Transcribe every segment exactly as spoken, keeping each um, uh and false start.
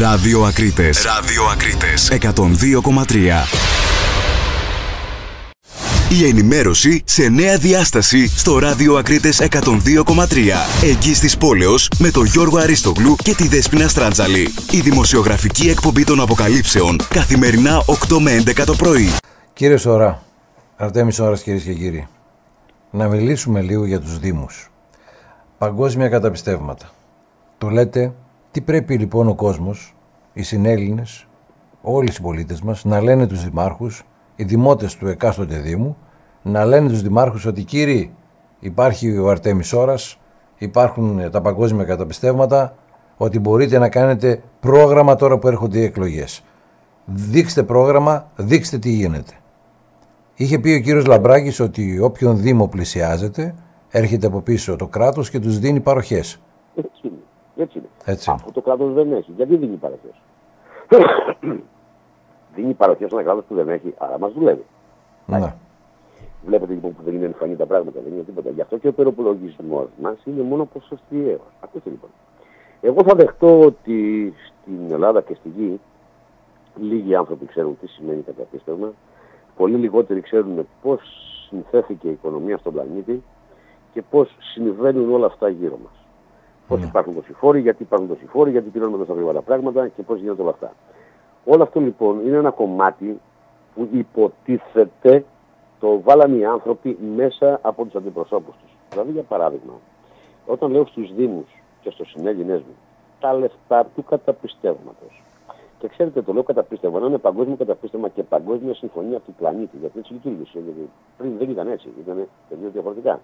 Ράδιο Ακρίτες. Ράδιο Ακρίτες εκατόν δύο κόμμα τρία. Η ενημέρωση σε νέα διάσταση στο Ράδιο Ακρίτες εκατόν δύο κόμμα τρία. Εγγύς της Πόλεως με τον Γιώργο Αριστόγλου και τη Δέσποινα Στρατζάλη. Η δημοσιογραφική εκπομπή των αποκαλύψεων. Καθημερινά οκτώ με έντεκα το πρωί. Κύριε Σώρρα, Αρτέμης Σώρρας, κυρίες και κύριοι. Να μιλήσουμε λίγο για τους Δήμους. Παγκόσμια καταπιστεύματα. Το λέτε, τι πρέπει λοιπόν ο κόσμος, οι συνέλληνες, όλοι οι συμπολίτες μας, να λένε τους δημάρχους, οι δημότες του εκάστοτε Δήμου, να λένε τους δημάρχους ότι κύριοι, υπάρχει ο Αρτέμης Σώρρας, υπάρχουν τα παγκόσμια καταπιστεύματα, ότι μπορείτε να κάνετε πρόγραμμα τώρα που έρχονται οι εκλογές. Δείξτε πρόγραμμα, δείξτε τι γίνεται. Είχε πει ο κύριος Λαμπράκης ότι όποιον Δήμο πλησιάζεται, έρχεται από πίσω το κράτος και τους δίνει παροχές. Έτσι είναι. Έτσι είναι. Έτσι είναι. Αυτό το κράτος δεν έχει. Γιατί δίνει παροχές? Δίνει παροχές σε ένα κράτος που δεν έχει, άρα μας δουλεύει. Ναι. Βλέπετε λοιπόν που δεν είναι εμφανή τα πράγματα, δεν είναι τίποτα. Γι' αυτό και ο υπεροπολογισμός μας είναι μόνο ποσοστιαίος. Ακούστε λοιπόν. Εγώ θα δεχτώ ότι στην Ελλάδα και στη γη λίγοι άνθρωποι ξέρουν τι σημαίνει καταπίστευμα. Πολύ λιγότεροι ξέρουν πώς συνθέθηκε η οικονομία στον πλανήτη και πώς συμβαίνουν όλα αυτά γύρω μας. Πώς yeah. υπάρχουν τόσοι φόροι, γιατί υπάρχουν τόσοι φόροι, γιατί πληρώνουμε τόσα γρήγορα πράγματα και πώς γίνονται όλα αυτά. Όλο αυτό λοιπόν είναι ένα κομμάτι που υποτίθεται το βάλανε οι άνθρωποι μέσα από τους αντιπροσώπους τους. Δηλαδή για παράδειγμα, όταν λέω στους Δήμους και στους συνέλληνές μου τα λεφτά του καταπιστεύματος. Και ξέρετε, το λέω καταπίστευμα, να είναι παγκόσμιο καταπίστευμα και παγκόσμια συμφωνία του πλανήτη. Γιατί έτσι λειτουργήσε. Γιατί πριν δεν ήταν έτσι, ήταν τελείως διαφορετικά.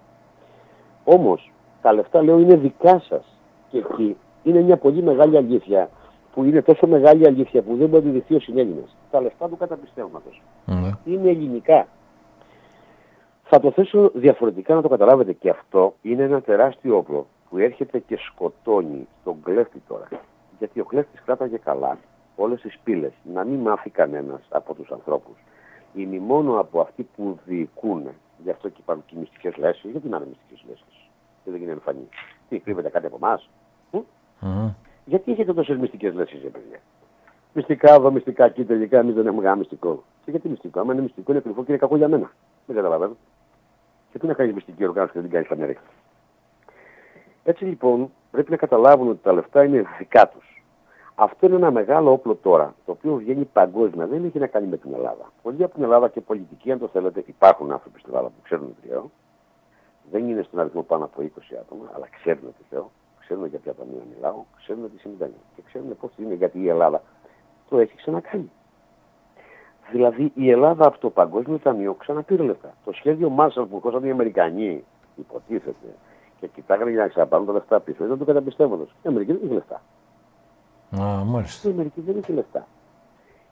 Όμως, τα λεφτά, λέω, είναι δικά σας. Και εκεί είναι μια πολύ μεγάλη αλήθεια, που είναι τόσο μεγάλη αλήθεια που δεν μπορεί να δειχθεί ο συνέλληνας. Τα λεφτά του καταπιστεύματος mm. είναι ελληνικά. Θα το θέσω διαφορετικά να το καταλάβετε. Και αυτό είναι ένα τεράστιο όπλο που έρχεται και σκοτώνει τον κλέφτη τώρα. Γιατί ο κλέφτης κράταγε καλά όλες τις πύλες, να μην μάθει κανένας από τους ανθρώπους. Είναι μόνο από αυτοί που διοικούν. Γι' αυτό και υπάρχουν και μυστικές λέσεις. Γιατί να είναι μυστικές λέσεις? Και δεν είναι εμφανή. Τι, κρύβεται κάτι από εμάς? Mm. Γιατί έχετε τόσες μυστικές λέσεις, ρε παιδιά? Μυστικά εδώ, μυστικά εκεί, τελικά εμείς δεν έχουμε κανένα μυστικό. Και γιατί μυστικό? Άμα είναι μυστικό, είναι κρυφό και είναι κακό για μένα. Δεν καταλαβαίνω. Και τι να κάνεις μυστική οργάνωση και δεν κάνεις καμία ρέξη? Έτσι λοιπόν πρέπει να καταλάβουν ότι τα λεφτά είναι δικά τους. Αυτό είναι ένα μεγάλο όπλο τώρα, το οποίο βγαίνει παγκόσμια, δεν έχει να κάνει με την Ελλάδα. Πολλοί από την Ελλάδα και πολιτικοί, αν το θέλετε, υπάρχουν άνθρωποι στην Ελλάδα που ξέρουν τριό. Δεν είναι στον αριθμό πάνω από είκοσι άτομα, αλλά ξέρουν τι θέλω, ξέρουν για ποια ταμεία μιλάω, ξέρουν τι συμβαίνει και ξέρουν πώς είναι, γιατί η Ελλάδα το έχει ξανακάνει. Δηλαδή η Ελλάδα από το Παγκόσμιο Ταμείο ξαναπήρε λεφτά. Το σχέδιο Marshall που χώσαν οι Αμερικανοί, υποτίθεται, και κοιτάγανε για να ξαναπάρουν τα λεφτά πίσω, ήταν το καταπιστεύματο. Η Αμερική δεν είχε λεφτά. Α, μάλιστα. Η Αμερική δεν έχει λεφτά.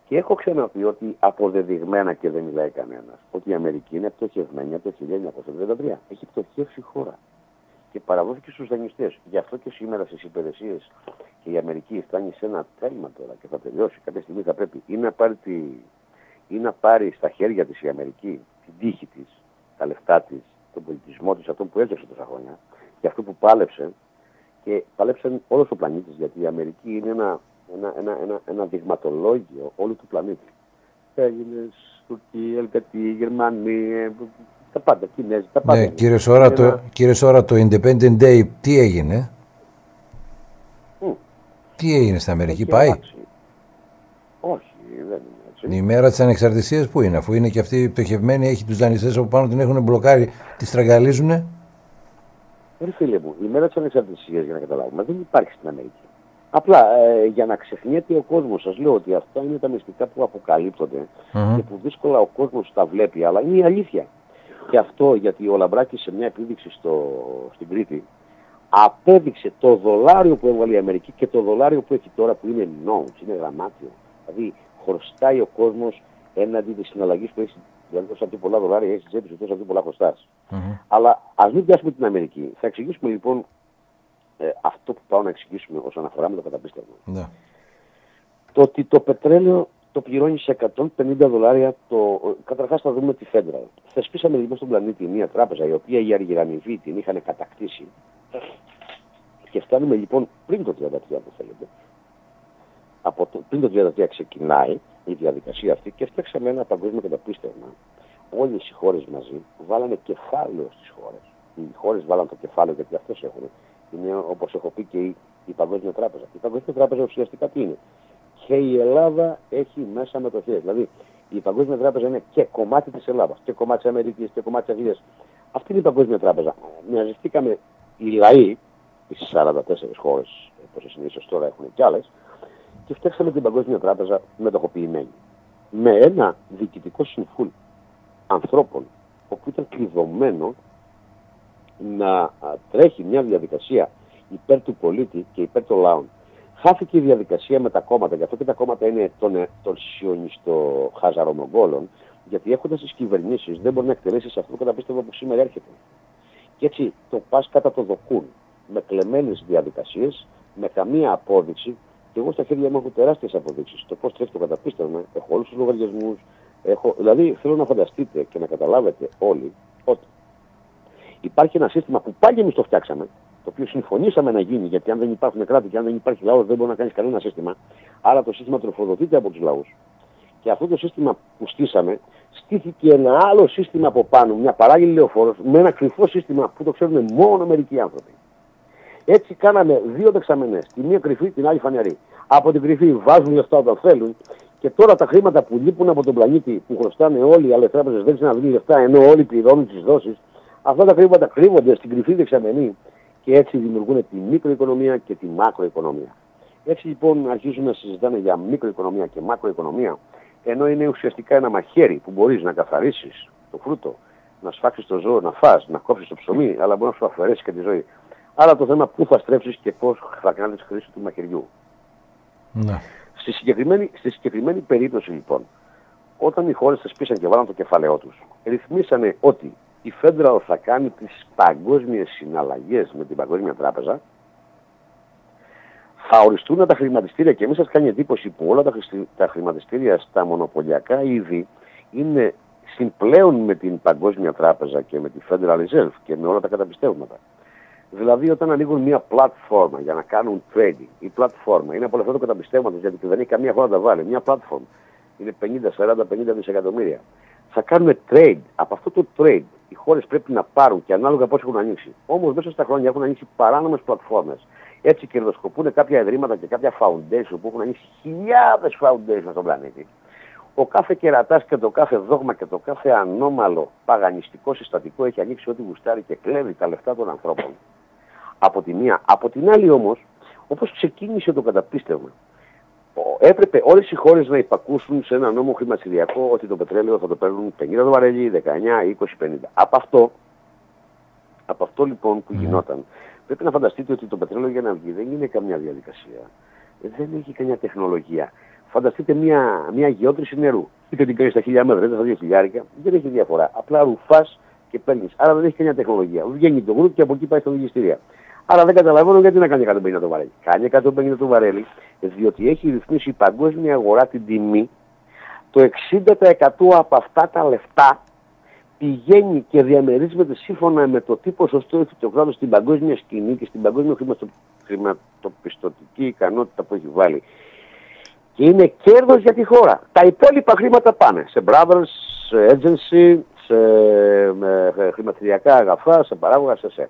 Και έχω ξαναπεί ότι αποδεδειγμένα, και δεν μιλάει κανένας, ότι η Αμερική είναι πτωχευμένη από το χίλια εννιακόσια τριάντα τρία. Έχει πτωχεύσει η χώρα. Και παραδόθηκε στους δανειστές. Γι' αυτό και σήμερα στις υπηρεσίες και η Αμερική φτάνει σε ένα τέλμα τώρα και θα τελειώσει. Κάποια στιγμή θα πρέπει ή να πάρει, τη... ή να πάρει στα χέρια της η Αμερική την τύχη της, τα λεφτά της, τον πολιτισμό της, αυτό που έζησε τόσα χρόνια και αυτό που πάλεψε. Και παλέψαν όλος ο πλανήτης, γιατί η Αμερική είναι ένα, ένα, ένα, ένα, ένα δειγματολόγιο όλου του πλανήτη. Έλληνες, Τουρκοί, Ελβετοί, Γερμανοί, τα πάντα, Κινέζοι, τα πάντα. Ναι, κύριε Σώρρα, ένα... το Independent Day τι έγινε? Mm. Τι έγινε στην Αμερική? Έχει πάει? Αλλάξει. Όχι, δεν είναι έτσι. Η μέρα της ανεξαρτησίας που είναι, αφού είναι και αυτοί οι πτωχευμένοι, έχει τους δανειστές από πάνω, την έχουν μπλοκάρει, τη στραγγαλίζουνε. Ρε φίλε μου, η μέρα της ανεξαρτησίας, για να καταλάβουμε, δεν υπάρχει στην Αμερική. Απλά ε, για να ξεχνιέται ο κόσμος, σας λέω ότι αυτά είναι τα μυστικά που αποκαλύπτονται mm-hmm. και που δύσκολα ο κόσμος τα βλέπει, αλλά είναι η αλήθεια. Και αυτό γιατί ο Λαμπράκης σε μια επίδειξη στο, στην Κρήτη απέδειξε το δολάριο που έβγαλε η Αμερική και το δολάριο που έχει τώρα, που είναι νόμος, είναι γραμμάτιο. Δηλαδή χρωστάει ο κόσμος έναντι της συναλλαγής που έχει. Δηλαδή, τόσο από πολλά δολάρια έχει τσέπη, τόσο από πολλά χρωστάς. Mm-hmm. Αλλά ας μην πιάσουμε την Αμερική. Θα εξηγήσουμε λοιπόν ε, αυτό που πάω να εξηγήσουμε όσον αφορά με το καταπίστευμα. Yeah. Το ότι το πετρέλαιο το πληρώνει σε εκατόν πενήντα δολάρια. Το... Καταρχάς θα δούμε τη Federal. Θεσπίσαμε λοιπόν στον πλανήτη μια τράπεζα, η οποία οι Αργυρανιβοί την είχαν κατακτήσει. Και φτάνουμε λοιπόν πριν το τριάντα τρία, που θέλετε, από το, πριν το δύο χιλιάδες τρία ξεκινάει η διαδικασία αυτή και φτιάξαμε ένα παγκόσμιο καταπίστευμα. Όλες οι χώρες μαζί βάλανε κεφάλαιο στις χώρες. Οι χώρες βάλανε το κεφάλαιο γιατί αυτές έχουν. Είναι, όπως έχω πει, και η, η Παγκόσμια Τράπεζα. Η Παγκόσμια Τράπεζα ουσιαστικά τι είναι? Και η Ελλάδα έχει μέσα μετοχές. Δηλαδή η Παγκόσμια Τράπεζα είναι και κομμάτι της Ελλάδας, και κομμάτι της Αμερικής, και κομμάτι της Αγγλίας. Αυτή είναι η Παγκόσμια Τράπεζα. Μοιραστήκαμε οι λαοί, τις σαράντα τέσσερις χώρες, όπως συνήθως τώρα έχουν κι άλλες, και φτιάξαμε την Παγκόσμια Τράπεζα μετοχοποιημένη. Με ένα διοικητικό συμβούλιο ανθρώπων, όπου ήταν κλειδωμένο να τρέχει μια διαδικασία υπέρ του πολίτη και υπέρ των λαών. Χάθηκε η διαδικασία με τα κόμματα, γι' αυτό και τα κόμματα είναι των, των σιωνιστο-χαζαρομογγόλων, γιατί έχοντας τις κυβερνήσεις δεν μπορεί να εκτελέσει σε αυτό το καταπίστευμα που σήμερα έρχεται. Και έτσι το πας κατά το δοκούν, με κλεμμένες διαδικασίες, με καμία απόδειξη, και εγώ στα χέρια μου έχω τεράστιες αποδείξεις. Το πώς τρέχει το καταπίστευμα, έχω όλους τους λογαριασμούς, έχω... δηλαδή θέλω να φανταστείτε και να καταλάβετε όλοι ότι υπάρχει ένα σύστημα που πάλι εμείς το φτιάξαμε, το οποίο συμφωνήσαμε να γίνει, γιατί αν δεν υπάρχουν κράτη και αν δεν υπάρχει λαός δεν μπορεί να κάνει κανένα σύστημα. Άρα το σύστημα τροφοδοτείται από τους λαούς. Και αυτό το σύστημα που στήσαμε, στήθηκε ένα άλλο σύστημα από πάνω, μια παράλληλη λεωφόρος, με ένα κρυφό σύστημα που το ξέρουν μόνο μερικοί άνθρωποι. Έτσι κάναμε δύο δεξαμενές, τη μία κρυφή, την άλλη φανερή. Από την κρυφή βάζουν λεφτά όταν θέλουν, και τώρα τα χρήματα που λείπουν από τον πλανήτη, που χρωστάνε όλοι οι άλλες τράπεζες, δεν συναντούν λεφτά, ενώ όλοι πληρώνουν τις δόσεις, αυτά τα χρήματα κρύβονται στην κρυφή δεξαμενή. Και έτσι δημιουργούν τη μικροοικονομία και τη μακροοικονομία. Έτσι λοιπόν αρχίζουμε να συζητάνε για μικροοικονομία και μακροοικονομία, ενώ είναι ουσιαστικά ένα μαχαίρι που μπορείς να καθαρίσεις το φρούτο, να σφάξεις το ζώο, να φας, να κόψεις το ψωμί, αλλά μπορεί να σου αφαιρέσει και τη ζωή. Άρα το θέμα πού θα στρέψεις και πώς θα κάνεις χρήση του μαχαιριού. Ναι. Στη, συγκεκριμένη, στη συγκεκριμένη περίπτωση λοιπόν, όταν οι χώρες θεσπίσαν και βάλαν το κεφαλαιό τους, ρυθμίσανε ότι η Federal θα κάνει τις παγκόσμιες συναλλαγές με την Παγκόσμια Τράπεζα. Θα οριστούν τα χρηματιστήρια, και εμείς σας κάνει εντύπωση που όλα τα χρηματιστήρια στα μονοπωλιακά είδη είναι συμπλέον με την Παγκόσμια Τράπεζα και με τη Federal Reserve και με όλα τα καταπιστεύματα. Δηλαδή όταν ανοίγουν μια πλατφόρμα για να κάνουν trading, η πλατφόρμα είναι από όλα αυτά τα καταπιστεύματα, γιατί δεν έχει καμία χώρα να τα βάλει, μια πλατφόρμα είναι πενήντα, σαράντα, πενήντα δισεκατομμύρια. Θα κάνουν trade. Από αυτό το trade οι χώρες πρέπει να πάρουν και ανάλογα πώς έχουν ανοίξει. Όμως μέσα στα χρόνια έχουν ανοίξει παράνομες πλατφόρμες. Έτσι κερδοσκοπούν κάποια ιδρύματα και κάποια foundation που έχουν ανοίξει χιλιάδες foundation στον πλανήτη. Ο κάθε κερατάς και το κάθε δόγμα και το κάθε ανώμαλο παγανιστικό συστατικό έχει ανοίξει ό,τι γουστάρει και κλέβει τα λεφτά των ανθρώπων. Από τη μία. Από την άλλη όμως, όπως ξεκίνησε το καταπίστευμα, έπρεπε όλες οι χώρες να υπακούσουν σε ένα νόμο χρηματιστηριακό ότι το πετρέλαιο θα το παίρνουν πενήντα το βαρέλι, δεκαεννιά, είκοσι, πενήντα. Από αυτό, από αυτό λοιπόν που γινόταν, πρέπει να φανταστείτε ότι το πετρέλαιο για να βγει δεν είναι καμιά διαδικασία. Δεν έχει καμιά τεχνολογία. Φανταστείτε μια, μια γεώτρηση νερού. Είτε την κάνεις στα χίλια μέτρα, είτε στα δύο χιλιάρικα, δεν έχει διαφορά. Απλά ρουφάς και παίρνεις. Άρα δεν έχει καμιά τεχνολογία. Βγαίνει το γκρουπ και από εκεί πάει στα λογιστήρια. Άρα δεν καταλαβαίνω γιατί να κάνει εκατόν πενήντα το βαρέλι. Κάνει εκατόν πενήντα το βαρέλι, διότι έχει ρυθμίσει η παγκόσμια αγορά την τιμή. Το εξήντα τοις εκατό από αυτά τα λεφτά πηγαίνει και διαμερίζεται σύμφωνα με το τι ποσοστό έχει το κράτος στην παγκόσμια σκηνή και στην παγκόσμια χρηματοπιστωτική ικανότητα που έχει βάλει. Και είναι κέρδος για τη χώρα. Τα υπόλοιπα χρήματα πάνε σε brothers, σε agency, σε χρηματιστηριακά αγαθά, σε παράγωγα, σε σε.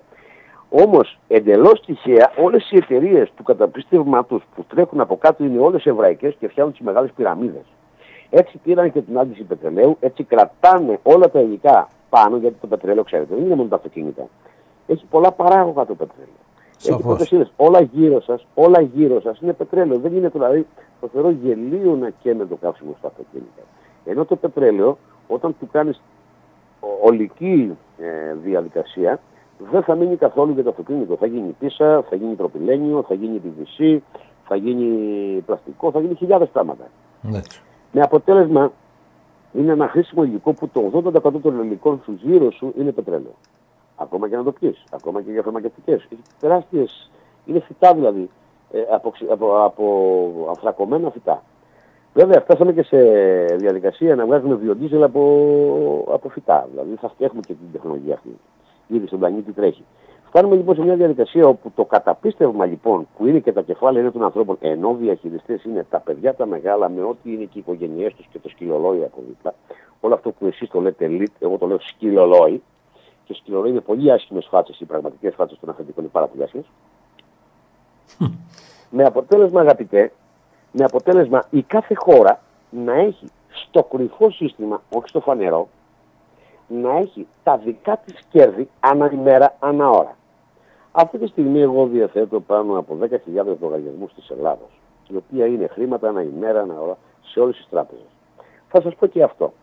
Όμως εντελώς τυχαία όλες οι εταιρείες του καταπίστευματος που τρέχουν από κάτω είναι όλες εβραϊκές και φτιάχνουν τις μεγάλες πυραμίδες. Έτσι πήραν και την άντληση πετρελαίου, έτσι κρατάνε όλα τα υλικά πάνω, γιατί το πετρέλαιο ξέρετε δεν είναι μόνο τα αυτοκίνητα. Έχει πολλά παράγωγα το πετρέλαιο. Έχει πολλές ύλες. Όλα γύρω σας, όλα γύρω σας είναι πετρέλαιο. Δεν είναι δηλαδή το θεωρώ γελίο να καίμε το καύσιμο στα αυτοκίνητα. Ενώ το πετρέλαιο όταν του κάνεις ολική ε, διαδικασία, δεν θα μείνει καθόλου για το αυτοκίνητο. Θα γίνει πίσα, θα γίνει προπυλένιο, θα γίνει πι βι σι, θα γίνει πλαστικό, θα γίνει χιλιάδες πράγματα. Ναι. Με αποτέλεσμα είναι ένα χρήσιμο υλικό που το ογδόντα τοις εκατό των υλικών σου γύρω σου είναι πετρέλαιο. Ακόμα και να το πιείς, ακόμα και για φαρμακευτικές. Έχει τεράστιες, είναι φυτά δηλαδή, από, από, από ανθρακωμένα φυτά. Βέβαια, φτάσαμε και σε διαδικασία να βγάζουμε βιοντίζελ από, από φυτά. Δηλαδή, θα έχουμε και την τεχνολογία αυτή. Ήδη στον πλανήτη τρέχει. Φτάνουμε λοιπόν σε μια διαδικασία όπου το καταπίστευμα λοιπόν που είναι και τα κεφάλαια είναι των ανθρώπων, ενώ διαχειριστές είναι τα παιδιά τα μεγάλα με ό,τι είναι και οι οικογένειές τους και το σκυλολόι από δίπλα. Όλο αυτό που εσείς το λέτε elite, εγώ το λέω σκυλολόι. Και σκυλολόι είναι πολύ άσχημες φάτσες, οι πραγματικές φάτσες των αφεντικών οι παραπηγασίες. Με αποτέλεσμα, αγαπητέ, με αποτέλεσμα η κάθε χώρα να έχει στο κρυφό σύστημα, όχι στο φανερό, να έχει τα δικά της κέρδη ανά ημέρα, ανά ώρα. Αυτή τη στιγμή εγώ διαθέτω πάνω από δέκα χιλιάδες λογαριασμούς της Ελλάδος, η οποία είναι χρήματα ανά ημέρα, ανά ώρα, σε όλες τις τράπεζες. Θα σας πω και αυτό.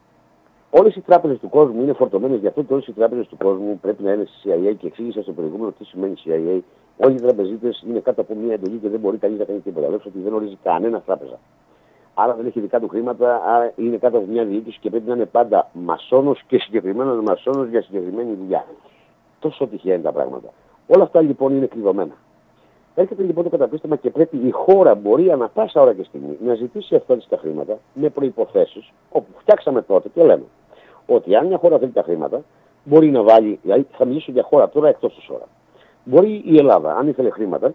Όλες οι τράπεζες του κόσμου είναι φορτωμένες, γι' αυτό και όλες οι τράπεζες του κόσμου πρέπει να είναι σι άι έι και εξήγησα στο προηγούμενο τι σημαίνει σι άι έι. Όλοι οι τραπεζίτες είναι κάτω από μια εντολή και δεν μπορεί κανείς να κάνει τίποτα. Λέω ότι δεν ορίζει κανένα τράπεζα. Άρα δεν έχει δικά του χρήματα, άρα είναι κάτω από μια διοίκηση και πρέπει να είναι πάντα μασόνος και συγκεκριμένος μασόνος για συγκεκριμένη δουλειά. Τόσο τυχαία είναι τα πράγματα. Όλα αυτά λοιπόν είναι κλειδωμένα. Έρχεται λοιπόν το καταπίστευμα και πρέπει η χώρα μπορεί ανα πάσα ώρα και στιγμή να ζητήσει αυτά τα χρήματα με προϋποθέσεις όπου φτιάξαμε τότε και λέμε ότι αν μια χώρα θέλει τα χρήματα μπορεί να βάλει, δηλαδή θα μιλήσω για χώρα τώρα εκτός της ώρα. Μπορεί η Ελλάδα, αν ήθελε χρήματα,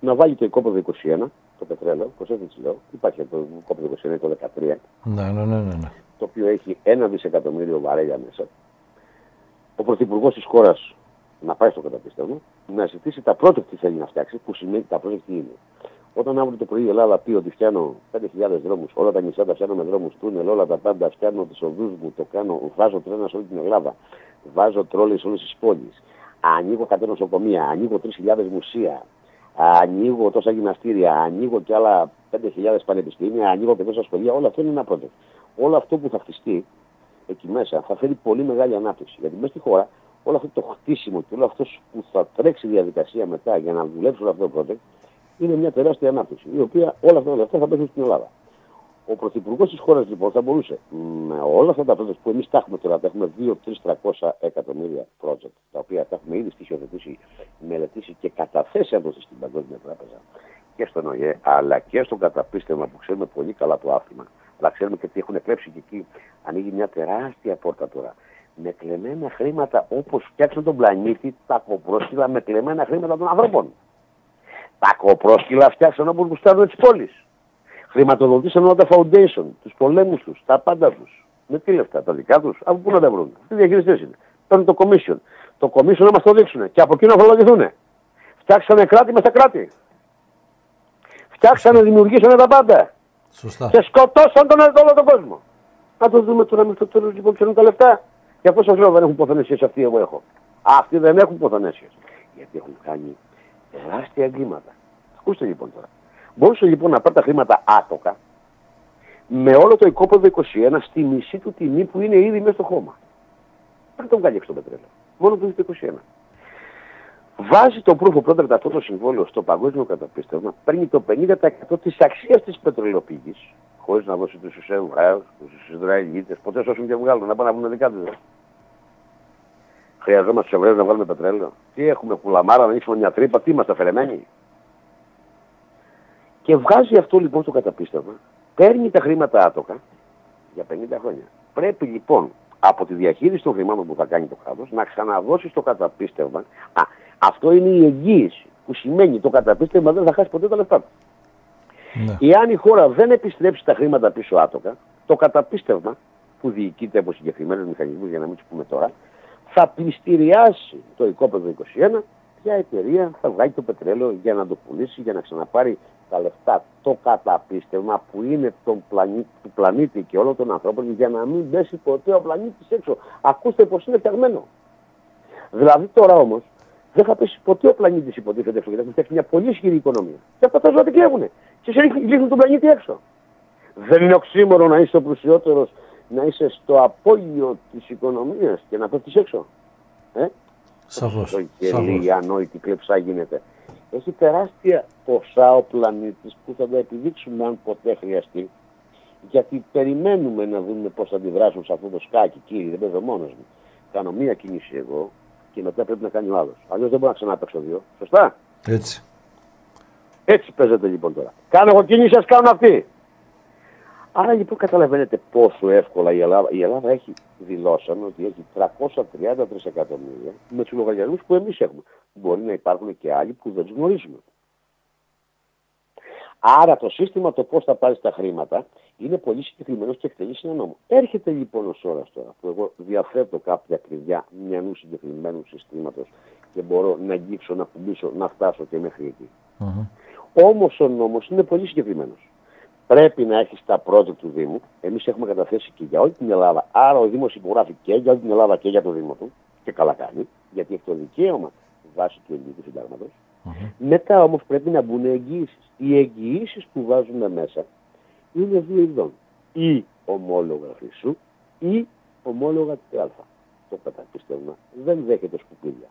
να βάλει το οικόπεδο είκοσι ένα, το πετρέλαιο, προσέξτε τι λέω, υπάρχει το οικόπεδο είκοσι ένα ή το δεκατρία, ναι, ναι, ναι, ναι. Το οποίο έχει ένα δισεκατομμύριο βαρέλια μέσα. Ο πρωθυπουργός της χώρας να πάει στο καταπίστευμα, να ζητήσει τα project που θέλει να φτιάξει, που σημαίνει τα project τι είναι. Όταν αύριο το πρωί η Ελλάδα πει ότι φτιάνω πέντε χιλιάδες δρόμους, όλα τα νησιά τα φτιάνω με δρόμους, τούνελ, όλα τα πάντα, φτιάνω τις οδούς μου, το κάνω, βάζω τρένα σε όλη την Ελλάδα, βάζω τρόλες σε όλες τις πόλεις. Ανοίγω κατ' νοσοκομεία, ανοίγω τρεις χιλιάδες μουσεία, ανοίγω τόσα γυμναστήρια, ανοίγω κι άλλα πέντε χιλιάδες πανεπιστήμια, ανοίγω και τόσα σχολεία. Όλο αυτό είναι ένα project. Όλο αυτό που θα χτιστεί εκεί μέσα θα φέρει πολύ μεγάλη ανάπτυξη. Γιατί μέσα στη χώρα όλο αυτό το χτίσιμο και όλο αυτό που θα τρέξει η διαδικασία μετά για να δουλέψουν αυτό το project είναι μια τεράστια ανάπτυξη. Η οποία όλα αυτά τα λεφτά θα πέσουν στην Ελλάδα. Ο πρωθυπουργός της χώρας λοιπόν θα μπορούσε με όλα αυτά τα project που εμείς τα έχουμε τώρα, τα έχουμε δύο τρία εκατομμύρια project, τα οποία τα έχουμε ήδη στοιχειοθετήσει, μελετήσει και καταθέσει από στην Παγκόσμια Τράπεζα και στον ΟΗΕ, αλλά και στον καταπίστευμα που ξέρουμε πολύ καλά το άφημα. Αλλά ξέρουμε και τι έχουν κλέψει και εκεί ανοίγει μια τεράστια πόρτα τώρα. Με κλεμμένα χρήματα όπως φτιάξαν τον πλανήτη, τα κοπρόσκυλα με κλεμμένα χρήματα των ανθρώπων. Τα κοπρόσκυλα φτιάξαν όπως γουστάρουν τις πόλεις. Χρηματοδοτήσαν όλα τα foundation, τους πολέμους τους, τα πάντα τους. Με τι λεφτά, τα δικά τους, από πού να τα βρουν. Τι διαχειριστές είναι. Παίρνουν το commission. Το commission να μας το δείξουν και από εκείνο να φορολογηθούν. Φτιάξανε κράτη με στα κράτη. Φτιάξανε, δημιουργήσανε τα πάντα. Σωστά. Και σκοτώσαν τον όλο τον κόσμο. Να το δούμε τώρα με το τέλος λοιπόν ξέρουν τα λεφτά. Και αυτό σας λέω δεν έχουν ποθανέσιες αυτοί εγώ έχω. Αυτοί δεν έχουν ποθανέσιες. Γιατί έχουν κάνει τεράστια εγκλήματα. Ακούστε λοιπόν τώρα. Μπορούσε λοιπόν να πάρει τα χρήματα άτοκα με όλο το οικόπεδο είκοσι ένα στη μισή του τιμή που είναι ήδη μέσα στο χώμα. Πριν τον βγάλει έξω το πετρέλαιο. Μόνο το είκοσι ένα. Βάζει το proof of contract αυτό το συμβόλαιο στο παγκόσμιο καταπίστευμα, παίρνει το πενήντα τοις εκατό της αξίας της πετρελαιοποίησης, χωρίς να δώσει τους Ισραηλινούς, τους Ισραηλίτες, ποτέ σώσουν και βγάλουν, να πάνε να βγουν δικά τους. Χρειαζόμαστε τους Εβραίους να βγάλουμε πετρέλαιο. Τι έχουμε, κουλαμάρα, να ανοίξουμε μια τρύπα, τι είμαστε αφαιρεμένοι. Και βγάζει αυτό λοιπόν το καταπίστευμα, παίρνει τα χρήματα άτοκα για πενήντα χρόνια. Πρέπει λοιπόν από τη διαχείριση των χρημάτων που θα κάνει το κράτος να ξαναδώσει το καταπίστευμα. Α, αυτό είναι η εγγύηση που σημαίνει το καταπίστευμα δεν θα χάσει ποτέ τα λεφτά του. Ναι. Εάν η χώρα δεν επιστρέψει τα χρήματα πίσω άτοκα, το καταπίστευμα που διοικείται από συγκεκριμένους μηχανισμούς, για να μην τους πούμε τώρα, θα πληστηριάσει το οικόπεδο είκοσι ένα. Ποια εταιρεία θα βγάλει το πετρέλαιο για να το πουλήσει, για να ξαναπάρει τα λεφτά, το καταπίστευμα που είναι τον πλανή, του πλανήτη και όλων των ανθρώπων, για να μην πέσει ποτέ ο πλανήτης έξω. Ακούστε πως είναι φτιαγμένο. Δηλαδή τώρα όμως δεν θα πέσει ποτέ ο πλανήτης υποτίθεται έξω, γιατί θα φτιάξει μια πολύ ισχυρή οικονομία. Και αυτά τα ζώα την κλέβουνε. Και σε ρίχνουν τον πλανήτη έξω. Δεν είναι οξύμορο να είσαι ο πλουσιότερος, να είσαι στο απόγειο της οικονομίας και να πέφτεις έξω. Ε? Σαφώς. Το κελί, η ανόητη κλεψά γίνεται. Έχει τεράστια ποσά ο πλανήτης που θα τα επιδείξουμε αν ποτέ χρειαστεί. Γιατί περιμένουμε να δούμε πώς θα αντιδράσουν σε αυτό το σκάκι. Κύριε, δεν παίζω μόνος μου. Κάνω μία κίνηση εγώ και μετά πρέπει να κάνει ο άλλος. Αλλιώς δεν μπορώ να ξαναπαίξω δύο. Σωστά. Έτσι. Έτσι παίζεται λοιπόν τώρα. Κάνω εγώ κίνηση, ας κάνουν αυτοί. Άρα λοιπόν καταλαβαίνετε πόσο εύκολα η Ελλάδα, η Ελλάδα έχει, δηλώσαμε ότι έχει τριακόσια τριάντα τρισεκατομμύρια με τους λογαριασμούς που εμείς έχουμε. Μπορεί να υπάρχουν και άλλοι που δεν τους γνωρίζουμε. Άρα το σύστημα το πώς θα πάρεις τα χρήματα είναι πολύ συγκεκριμένο και εκτελεί σε ένα νόμο. Έρχεται λοιπόν ο Σώρρας τώρα που εγώ διαθέτω κάποια κλειδιά μιανού συγκεκριμένου συστήματος και μπορώ να αγγίξω, να κουμπίσω, να φτάσω και μέχρι εκεί. Mm-hmm. Όμως ο νόμος είναι πολύ συγκεκριμένος. Πρέπει να έχεις τα project του Δήμου. Εμείς έχουμε καταθέσει και για όλη την Ελλάδα. Άρα ο Δήμος υπογράφει και για όλη την Ελλάδα και για το Δήμο του. Και καλά κάνει, γιατί έχει το δικαίωμα βάσει του ελληνικού συντάγματος. Mm-hmm. Μετά όμως πρέπει να μπουν εγγυήσεις. Οι εγγυήσεις που βάζουμε μέσα είναι δύο ειδών. Ή ομόλογα χρυσού ή ομόλογα ΤΑ. Το καταπίστευμα δεν δέχεται σκουπίδια.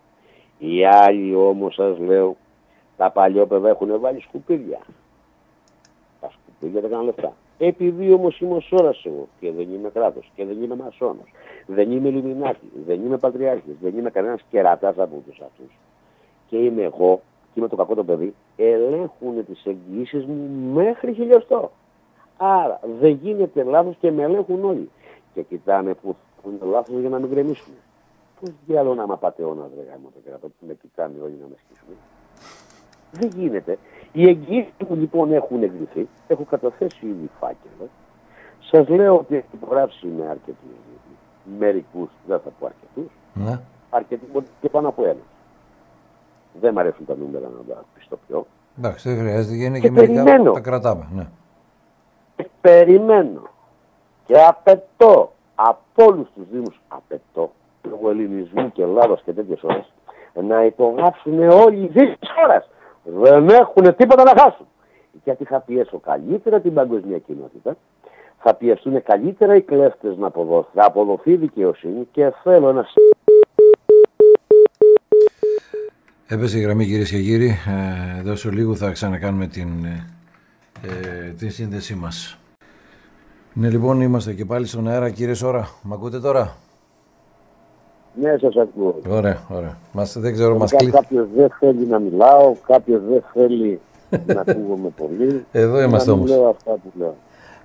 Οι άλλοι όμως σας λέω, τα παλιόπαιδα έχουν βάλει σκουπίδια. Τα σκουπίδια τα κάνουν λεφτά. Επειδή όμως είμαι ο Σώρρας εγώ και δεν είμαι κράτος και δεν είμαι μασόνος, δεν είμαι Λουμινάτη, δεν είμαι πατριάρχης, δεν είμαι κανένας κερατάς από τους αυτούς και είμαι εγώ και είμαι το κακό το παιδί, ελέγχουν τις εγγυήσεις μου μέχρι χιλιοστό. Άρα δεν γίνεται λάθος και με ελέγχουν όλοι. Και κοιτάνε που, που είναι το λάθος για να μην γκρεμίσουν. Πώς διάλογο να είμαι απατεώνας ρε γάμο το κερατό που με κοιτάνε όλοι να με σκίσουν. Δεν γίνεται. Οι εγγύησεις που λοιπόν έχουν εγκριθεί, έχω καταθέσει ήδη φάκελο. Σας λέω ότι έχει υπογράψει με αρκετούς, μερικούς, δεν θα πω αρκετούς, ναι. αρκετοί και πάνω από ένα. Δεν μ' αρέσουν τα νούμερα να τα πιστοποιώ. Εντάξει, δεν χρειάζεται, είναι και, και μερικά τα κρατάμε. Ναι. Και περιμένω και απαιτώ από όλους τους Δήμους, απαιτώ, λόγω ελληνισμού και Ελλάδας και τέτοιες ώρες, να υπογράψουν όλοι οι Δήμοι της χώρας. Δεν έχουν τίποτα να χάσουν. Γιατί θα πιέσω καλύτερα την παγκοσμία κοινότητα, θα πιεστούν καλύτερα οι κλέφτες να αποδοθεί, θα αποδοθεί δικαιοσύνη και θέλω να... Έπεσε η γραμμή κυρίες και κύριοι, ε, εδώ σε λίγο θα ξανακάνουμε την, ε, την σύνδεσή μας. Ναι λοιπόν, είμαστε και πάλι στον αέρα κύριε Σώρρα, μ' ακούτε τώρα? Ναι, σας ακούω. Ωραία, ωραία. Μας, δεν ξέρω, Ενικά, μας κλεί... Κάποιος δεν θέλει να μιλάω, κάποιος δεν θέλει να ακούγομαι πολύ. Εδώ είμαστε όμως. Λέω αυτά που λέω.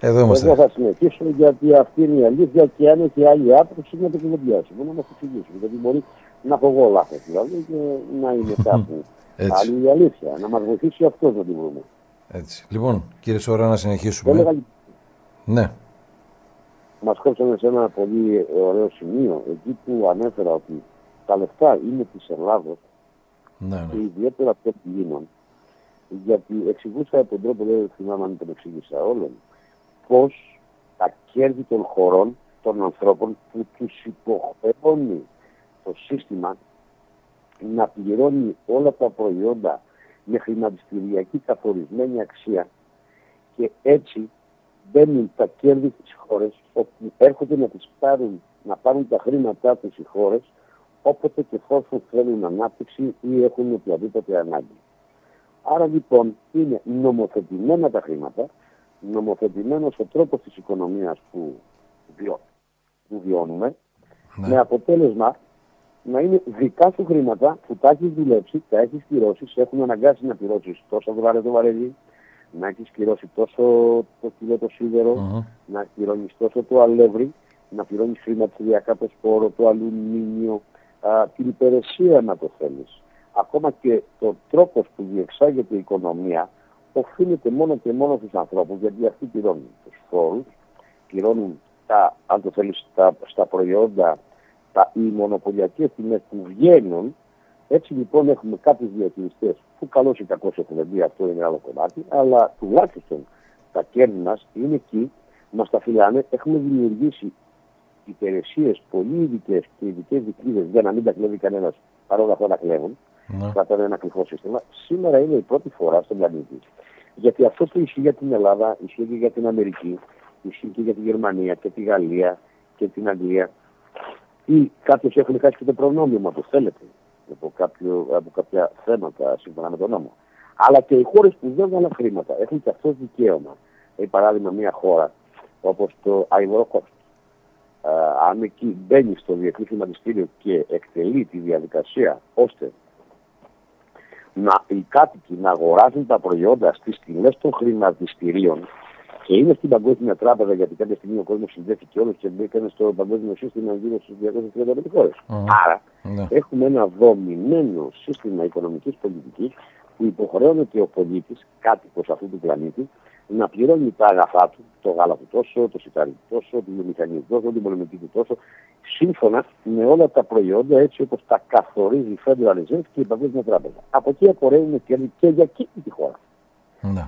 Εδώ είμαστε. Εγώ θα συνεχίσω γιατί αυτή είναι η αλήθεια και αν έχει άλλη άποψη να το κουβεντιάσουμε, να μας εξηγήσουμε. Γιατί μπορεί να έχω εγώ λάθος δηλαδή και να είναι κάπου άλλη η αλήθεια. Να μας βοηθήσει αυτός να την βρούμε. Έτσι. Λοιπόν, κύριε Σώρρα, να συνεχίσουμε. Έλεγα... Ναι. Μας κόψαμε σε ένα πολύ ωραίο σημείο, εκεί που ανέφερα ότι τα λεφτά είναι της Ελλάδος ναι, ναι. και ιδιαίτερα των Ελλήνων, γιατί εξηγούσα από τον τρόπο, δεν θυμάμαι αν τον εξηγήσα όλων, πως τα κέρδη των χωρών, των ανθρώπων που τους υποχρεώνει το σύστημα να πληρώνει όλα τα προϊόντα με χρηματιστηριακή καθορισμένη αξία και έτσι μπαίνουν τα κέρδη της χώρες, όπου έρχονται να τις πάρουν, να πάρουν τα χρήματά τους οι χώρες, όποτε και εφόσον θέλουν ανάπτυξη ή έχουν οποιαδήποτε ανάγκη. Άρα λοιπόν είναι νομοθετημένα τα χρήματα, νομοθετημένος ο τρόπος της οικονομίας που, βιώ, που βιώνουμε, ναι. με αποτέλεσμα να είναι δικά σου χρήματα που τα έχεις δουλέψει, τα έχεις πληρώσει, σε έχουν αναγκάσει να πληρώσεις τόσα δολάρια το βαρέλι, να έχεις πληρώσει τόσο το κιλό το σίδερο, uh-huh. να πληρώνεις τόσο το αλεύρι, να πληρώνεις χρηματιστηριακά το σπόρο, το αλουμίνιο, α, την υπηρεσία να το θέλεις. Ακόμα και το τρόπος που διεξάγεται η οικονομία οφείλεται μόνο και μόνο στους ανθρώπους, γιατί αυτοί πληρώνουν τους φόρους, πληρώνουν τα, αν το θέλεις, τα, στα προϊόντα, τα, οι μονοπωλιακές τιμές που βγαίνουν. Έτσι λοιπόν έχουμε κάποιους διαχειριστές που καλώς ή κακώς έχουν μπει, αυτό είναι άλλο κομμάτι, αλλά τουλάχιστον τα κέρδη μας είναι εκεί, μας τα φυλάνε, έχουμε δημιουργήσει υπηρεσίες πολύ ειδικές και ειδικές δικλείδες για να μην τα κλέβει κανένας, παρόλα αυτά τα κλέβουν, κρατάνε ένα κρυφό σύστημα. Σήμερα είναι η πρώτη φορά στον πλανήτη. Γιατί αυτό που ισχύει για την Ελλάδα, ισχύει και για την Αμερική, ισχύει και για τη Γερμανία και τη Γαλλία και την Αγγλία. Ή κάποιος έχουν χάσει και το προνόμιο, όπως θέλετε. Από, κάποιο, από κάποια θέματα σύμφωνα με τον νόμο. Αλλά και οι χώρες που δεν βάλαν χρήματα έχουν και αυτό δικαίωμα. Ε, παράδειγμα, μια χώρα όπως το Ivory Coast, αν εκεί μπαίνει στο Διεθνές Χρηματιστήριο και εκτελεί τη διαδικασία ώστε να, οι κάτοικοι να αγοράζουν τα προϊόντα στις τιμές των χρηματιστηρίων, Και είναι στην Παγκόσμια Τράπεζα, γιατί κάποια στιγμή ο κόσμος συνδέθηκε όλος και μπήκαν στο παγκόσμιο σύστημα γύρω στις διακόσιες τριάντα πέντε χώρες. Mm. Άρα ναι. έχουμε ένα δομημένο σύστημα οικονομικής πολιτικής που υποχρεώνεται ο πολίτης, κάτοικος αυτού του πλανήτη, να πληρώνει τα αγαθά του, το γάλα του τόσο, το σιτάρι του τόσο, τη βιομηχανία του τόσο, την πολεμική του τόσο, σύμφωνα με όλα τα προϊόντα έτσι όπως τα καθορίζει η Federal Reserve και η Παγκόσμια Τράπεζα. Από εκεί απορρέουν κέρδη και για εκείνη τη χώρα. Ναι.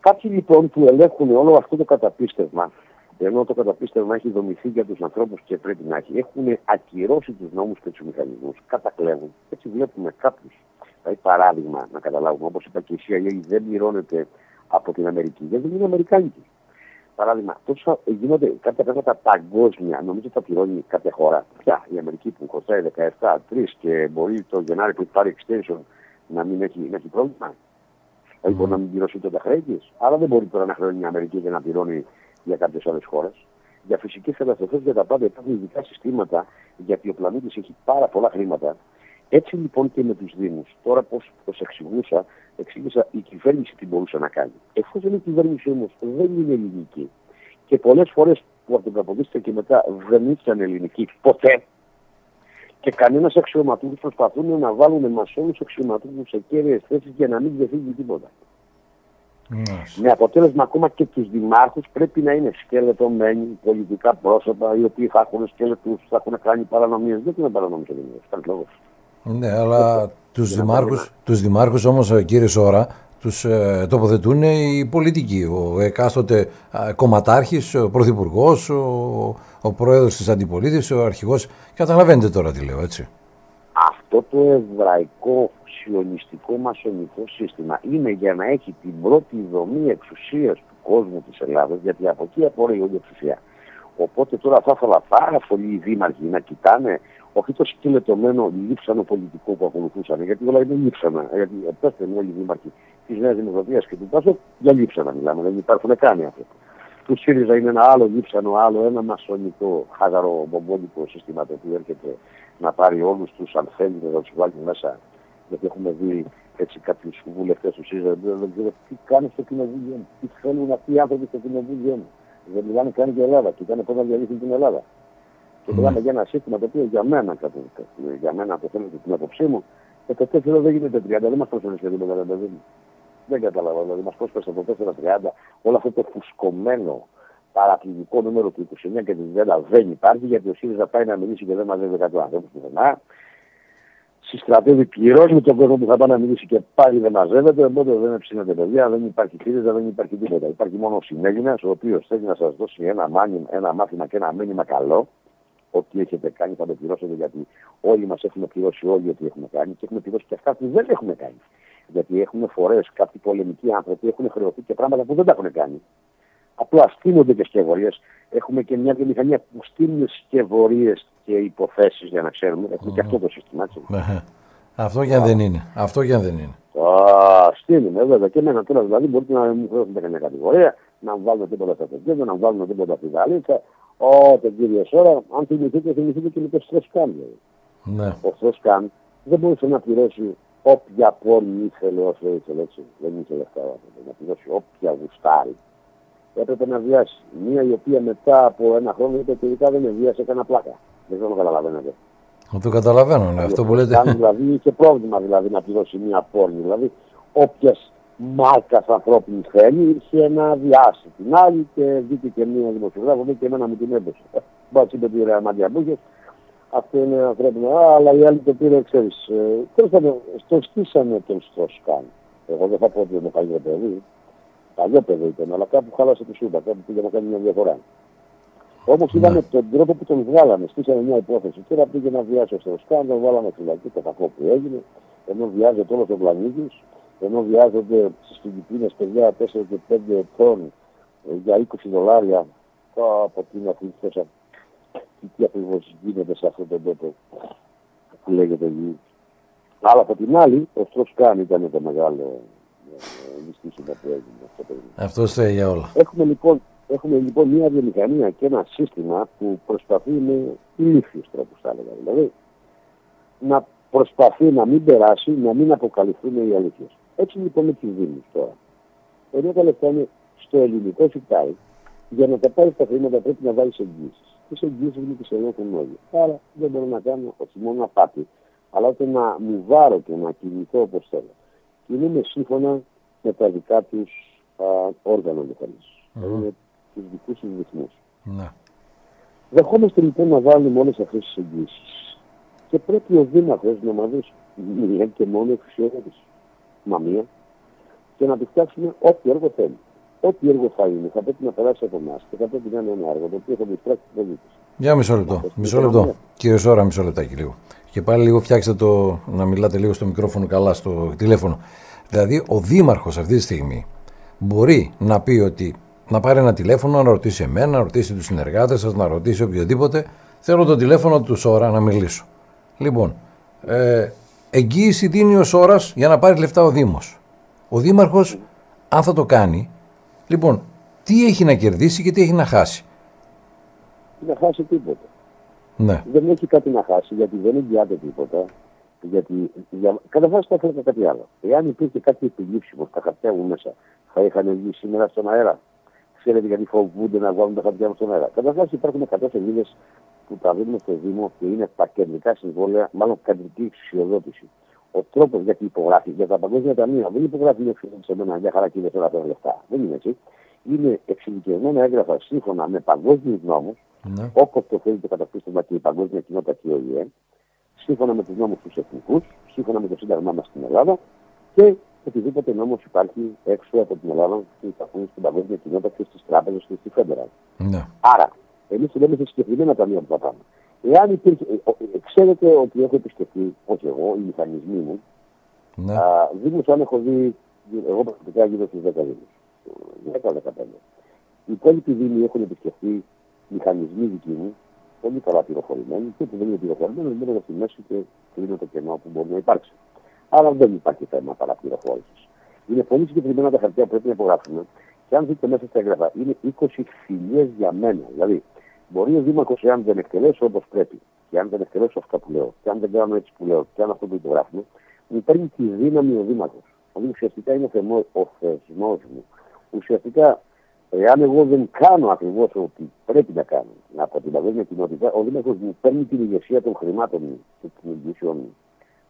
Κάποιοι λοιπόν που ελέγχουν όλο αυτό το καταπίστευμα, ενώ το καταπίστευμα έχει δομηθεί για τους ανθρώπους και πρέπει να έχει, έχουν ακυρώσει τους νόμους και τους μηχανισμούς, κατακλέβουν. Έτσι βλέπουμε κάποιους, δηλαδή παράδειγμα να καταλάβουμε, όπως είπα και η σι άι έι δεν πληρώνεται από την Αμερική, γιατί δεν είναι Αμερικάνικη. Παράδειγμα, τόσο γίνονται κάποια πράγματα παγκόσμια, νομίζω τα πληρώνει κάποια χώρα. Πια η Αμερική που κοστάει δεκαεπτά τρία και μπορεί το Γενάρη που πάρει extension να μην έχει, να έχει πρόβλημα. Mm. Λοιπόν, να μην πληρώσει ούτε τα χρέη της. Άρα δεν μπορεί τώρα να χρεώνει η Αμερική και να πληρώνει για κάποιες άλλες χώρες. Για φυσικές καταστροφές, για τα πάντα υπάρχουν ειδικά συστήματα, γιατί ο πλανήτης έχει πάρα πολλά χρήματα. Έτσι λοιπόν και με τους Δήμους. Τώρα, πώς εξηγούσα, εξήγησα η κυβέρνηση τι μπορούσε να κάνει. Εφόσον η κυβέρνηση όμως δεν είναι ελληνική και πολλές φορές που από τον Καποδίστρια και μετά δεν ήταν ελληνική ποτέ. Και κανένας αξιωματούχος προσπαθούν να βάλουν μας όλους αξιωματούχους σε κέρδιες θέσεις για να μην ξεφύγει τίποτα. Yes. Με αποτέλεσμα ακόμα και τους δημάρχους πρέπει να είναι σκελετωμένοι πολιτικά πρόσωπα, οι οποίοι θα έχουν σκελετούς, θα έχουν κάνει παρανομίες. Δεν είναι παρανομίες, δεν είναι λόγος. Ναι, αλλά τους δημάρχους, τους δημάρχους όμως, κύριε Σώρρα, τους ε, τοποθετούν οι πολιτικοί. Ο εκάστοτε ε, κομματάρχης, ο πρωθυπουργός, ο, ο πρόεδρος της αντιπολίτευσης, ο αρχηγός. Καταλαβαίνετε τώρα τι λέω, έτσι. Αυτό το εβραϊκό σιωνιστικό μασονικό σύστημα είναι για να έχει την πρώτη δομή εξουσίας του κόσμου της Ελλάδας, γιατί από εκεί απορρέει όλη η εξουσία. Οπότε τώρα θα ήθελα πάρα πολλοί οι δήμαρχοι να κοιτάνε όχι το σκελετωμένο λείψανο πολιτικό που ακολουθούσαν, γιατί όλα είναι λείψανα. Γιατί πέστε με όλοι οι δήμαρχοι της Νέας Δημοκρατίας και του Πάσο, για λείψανα μιλάμε, δεν υπάρχουν καν άνθρωποι. Του ΣΥΡΙΖΑ είναι ένα άλλο λείψανο, άλλο ένα μασονικό, χαζαρό, μπομπόνικο σύστημα το οποίο έρχεται να πάρει όλους τους αν θέλει να τους βάλει μέσα. Γιατί έχουμε δει έτσι κάποιους βουλευτές του ΣΥΡΙΖΑ, δεν ξέρω τι κάνουν στο κοινοβούλιο, τι θέλουν αυτοί οι άνθρωποι στο κοινοβούλιο. Δεν μιλάνε καν για Ελλάδα, κοιτάνε πώς να διαλύσουν την Ελλάδα. Και μιλάμε mm. για ένα σύστημα το οποίο για μένα, κατά, για μένα το θέλω και την άποψή μου, το τέσσερα δεν γίνεται τριάντα, δεν μας πρόσφερε σχεδόν με τα τριάντα. Δεν καταλαβαίνω, δηλαδή μας πρόσφερε από το τέσσερα τριάντα, όλο αυτό το φουσκωμένο παραπληκτικό νούμερο του είκοσι εννέα και της ΔΕΛΑ δεν υπάρχει, γιατί ο ΣΥΡΙΖΑ πάει να μιλήσει και δεν μαζεύει εκατό ανθρώπους πουθενά. Συστρατεύει, πληρώνει τον κόσμο που θα πάει να μιλήσει και πάλι δεν μαζεύεται, οπότε δεν εψύνεται παιδιά, δεν υπάρχει ΣΥΡΙΖΑ, δεν υπάρχει τίποτα. Υπάρχει μόνο ο Συνέλληνας, ο οποίος θέλει να σας δώσει ένα, μάνι, ένα μάθημα και ένα μήνυμα καλό. Ό,τι έχετε κάνει θα το πληρώσετε, γιατί όλοι μας έχουμε πληρώσει όλοι ό,τι έχουμε κάνει και έχουμε πληρώσει και αυτά που δεν έχουμε κάνει. Γιατί έχουμε φορές κάποιοι πολεμικοί άνθρωποι έχουν χρεωθεί και πράγματα που δεν τα έχουν κάνει. Απλά στείνονται και σκευωρίες. Έχουμε και μια βιομηχανία που στείνουν σκευωρίες και υποθέσεις για να ξέρουμε. Έχουμε mm. και αυτό το σύστημα, έτσι. Αυτό κι αν δεν είναι. Αυτό κι αν δεν είναι. Στείνουμε, βέβαια. Και εμένα τώρα δηλαδή μπορείτε να μην χρεώσετε καμία κατηγορία, να βάλουν τίποτα στα παιδιά, να βάλουν τίποτα στη γαλίτσα. Ω, τον κύριο Σώρρα, αν θυμηθείτε, θυμηθείτε και με το Στρος-Καν. Ναι. Ο Στρος-Καν δεν μπορούσε να πληρώσει όποια πόλη ήθελε, όσο ήθελε, έτσι. Δεν ήθελε αυτά, να πληρώσει όποια γουστάρει. Έπρεπε να βιάσει. Μία η οποία μετά από ένα χρόνο είπε ότι δεν με βιάσει, έκανα πλάκα. Δεν ξέρω αν το καταλαβαίνετε. Το καταλαβαίνω, ναι, αυτό που λέτε. Αν δηλαδή είχε πρόβλημα δηλαδή, να πληρώσει μία πόλη. Δηλαδή, όποια μάρκα ανθρώπινη θέλει, ήρθε ένα διάστη την άλλη και δείτε και μία δημοσιογράφο, δείτε και εμένα μου την έμπεσε. Μπάτσι το πήρε αμάντια μπούχες, αυτό είναι ανθρώπινο, αλλά οι άλλοι το πήρε, ξέρεις. Τέλος πάντων, στο στήσανε τον Στρος-Καν. Εγώ δεν θα πω ότι είναι παλιό παιδί, παλιό παιδί ήταν, αλλά κάπου χάλασε τη σούπα, κάπου πήγε να κάνει μια διαφορά. Όμως είδαμε τον τρόπο που τον βγάλανε, στήσανε μια υπόθεση. Τώρα πήγε να βιάσει ο Στρος-Καν, τον βάλαμε φυλακή, το κακό που έγινε, ενώ βιάζεται όλο τον πλανήτη. Ενώ βιάζονται στις Φιλιππίνες παιδιά τέσσερα και πέντε ετών για είκοσι δολάρια, από την αθλητική τι ακριβώς γίνεται σε αυτόν τον τόπο που λέγεται γη. Αλλά από την άλλη, ο Στρος-Καν ήταν το μεγάλο δυστύχημα που έγινε. Αυτό θέλει για όλα. Έχουμε λοιπόν, έχουμε λοιπόν μια βιομηχανία και ένα σύστημα που προσπαθεί με ηλίθιους τρόπους, θα έλεγα. Δηλαδή, να προσπαθεί να μην περάσει, να μην αποκαλυφθούν οι αλήθειες. Έτσι λοιπόν με τις Δήμους τώρα. Ενώ τα λεφτά είναι στο ελληνικό φυτάρι. Για να τα πάρει τα χρήματα πρέπει να βάλει εγγύσεις. Τις εγγύσεις μου τις ελέγχουν όλοι. Άρα δεν μπορώ να κάνω όχι μόνο απάτη, αλλά ούτε να μου βάρω και να κινηθώ όπως θέλω. Κινούμε σύμφωνα με τα δικά του όργανα μηχανής. Με του δικού του ρυθμού. Δεχόμαστε λοιπόν να βάλουμε όλες αυτές τις εγγύσεις. Και πρέπει ο δήμαρχος να μαδίσει μία και μόνο εξουσιοδότηση. Μα μία. Και να του φτιάξουμε ό,τι έργο θέλει. Ό,τι έργο θα είναι, θα πρέπει να περάσει από εμάς και θα πρέπει να είναι ένα έργο το οποίο θα διστράξει τους πολίτες. Για μισό λεπτό. Μισό λεπτό. Κύριε Σώρρα, μισό λεπτάκι λίγο. Και πάλι λίγο φτιάξτε το να μιλάτε λίγο στο μικρόφωνο, καλά, στο τηλέφωνο. Δηλαδή, ο δήμαρχος αυτή τη στιγμή μπορεί να πει ότι. Να πάρει ένα τηλέφωνο, να ρωτήσει εμένα, να ρωτήσει τους συνεργάτες σας, να ρωτήσει οποιοδήποτε. Θέλω το τηλέφωνο του Σώρρα να μιλήσω. Λοιπόν, ε, εγγύηση δίνει ο Σώρρας για να πάρει λεφτά ο Δήμος. Ο Δήμαρχος, αν θα το κάνει, λοιπόν, τι έχει να κερδίσει και τι έχει να χάσει. Να χάσει τίποτα. Ναι. Δεν έχει κάτι να χάσει, γιατί δεν εγγυάται τίποτα. Γιατί για... κατά βάση θα έφερε κάτι άλλο. Εάν υπήρχε κάτι επιλήψιμο στα χαρτιά μου μέσα, θα είχαν βγει σήμερα στον αέρα. Ξέρετε γιατί φοβούνται να βγάλουν τα χαρτιά μας στον αέρα. Καταρχάς υπάρχουν εκατό σελίδες που τα δίνουν στο Δήμο και είναι τα κεντρικά συμβόλαια, μάλλον κεντρική εξουσιοδότηση. Ο τρόπος γιατί υπογράφει για τα παγκόσμια ταμεία δεν υπογράφει μια εξουσιοδότηση σε μένα για χαρά και τώρα πέρα λεφτά. Δεν είναι έτσι. Είναι εξειδικευμένα έγγραφα σύμφωνα με παγκόσμιους νόμους, ναι. Όπως το θέλει το καταπίστευμα και η παγκόσμια κοινότητα και η Ο Η Ε, σύμφωνα με τους νόμους τους εθνικούς, σύμφωνα με το σύνταγμά μας στην Ελλάδα και. Οτιδήποτε νόμος υπάρχει έξω από την Ελλάδα και υπάρχουν στην παγκόσμια κοινότητα και στις τράπεζες και στη Federal. Ναι. Άρα, εμείς λέμε σε συγκεκριμένα ταμεία που θα πάμε. Εάν υπήρχε, ε, ε, ξέρετε ότι έχω επισκεφτεί, όχι εγώ, οι μηχανισμοί μου, ναι. α, δήμους αν έχω δει, εγώ προσωπικά γύρω στους δέκα δήμους. δέκα δεκαπέντε. Οι υπόλοιποι δήμοι έχουν επισκεφτεί μηχανισμοί δικοί μου, πολύ καλά πληροφορημένοι, και που δεν είναι πληροφορημένοι, μπαίνουν στη μέση και κλείνουν το κενό που μπορεί να υπάρξει. Άρα δεν υπάρχει θέμα παραπληροφόρησης. Είναι πολύ συγκεκριμένα τα χαρτιά που πρέπει να υπογράψουμε. Και αν δείτε μέσα στα έγγραφα, είναι είκοσι χιλιάδες για μένα. Δηλαδή, μπορεί ο Δήμαρχος, εάν δεν εκτελέσω όπως πρέπει, και αν δεν εκτελέσω αυτά που λέω, και αν δεν κάνω έτσι που λέω, και αν αυτό που υπογράφουμε, μου παίρνει τη δύναμη ο Δήμαρχος. Δηλαδή, ουσιαστικά είναι ο θεσμός μου. Ουσιαστικά, εάν εγώ δεν κάνω ακριβώς ό,τι πρέπει να κάνω από την παγκόσμια κοινότητα, ο Δήμαρχος μου παίρνει την ηγεσία των χρημάτων μου και των εγγύσεων μου.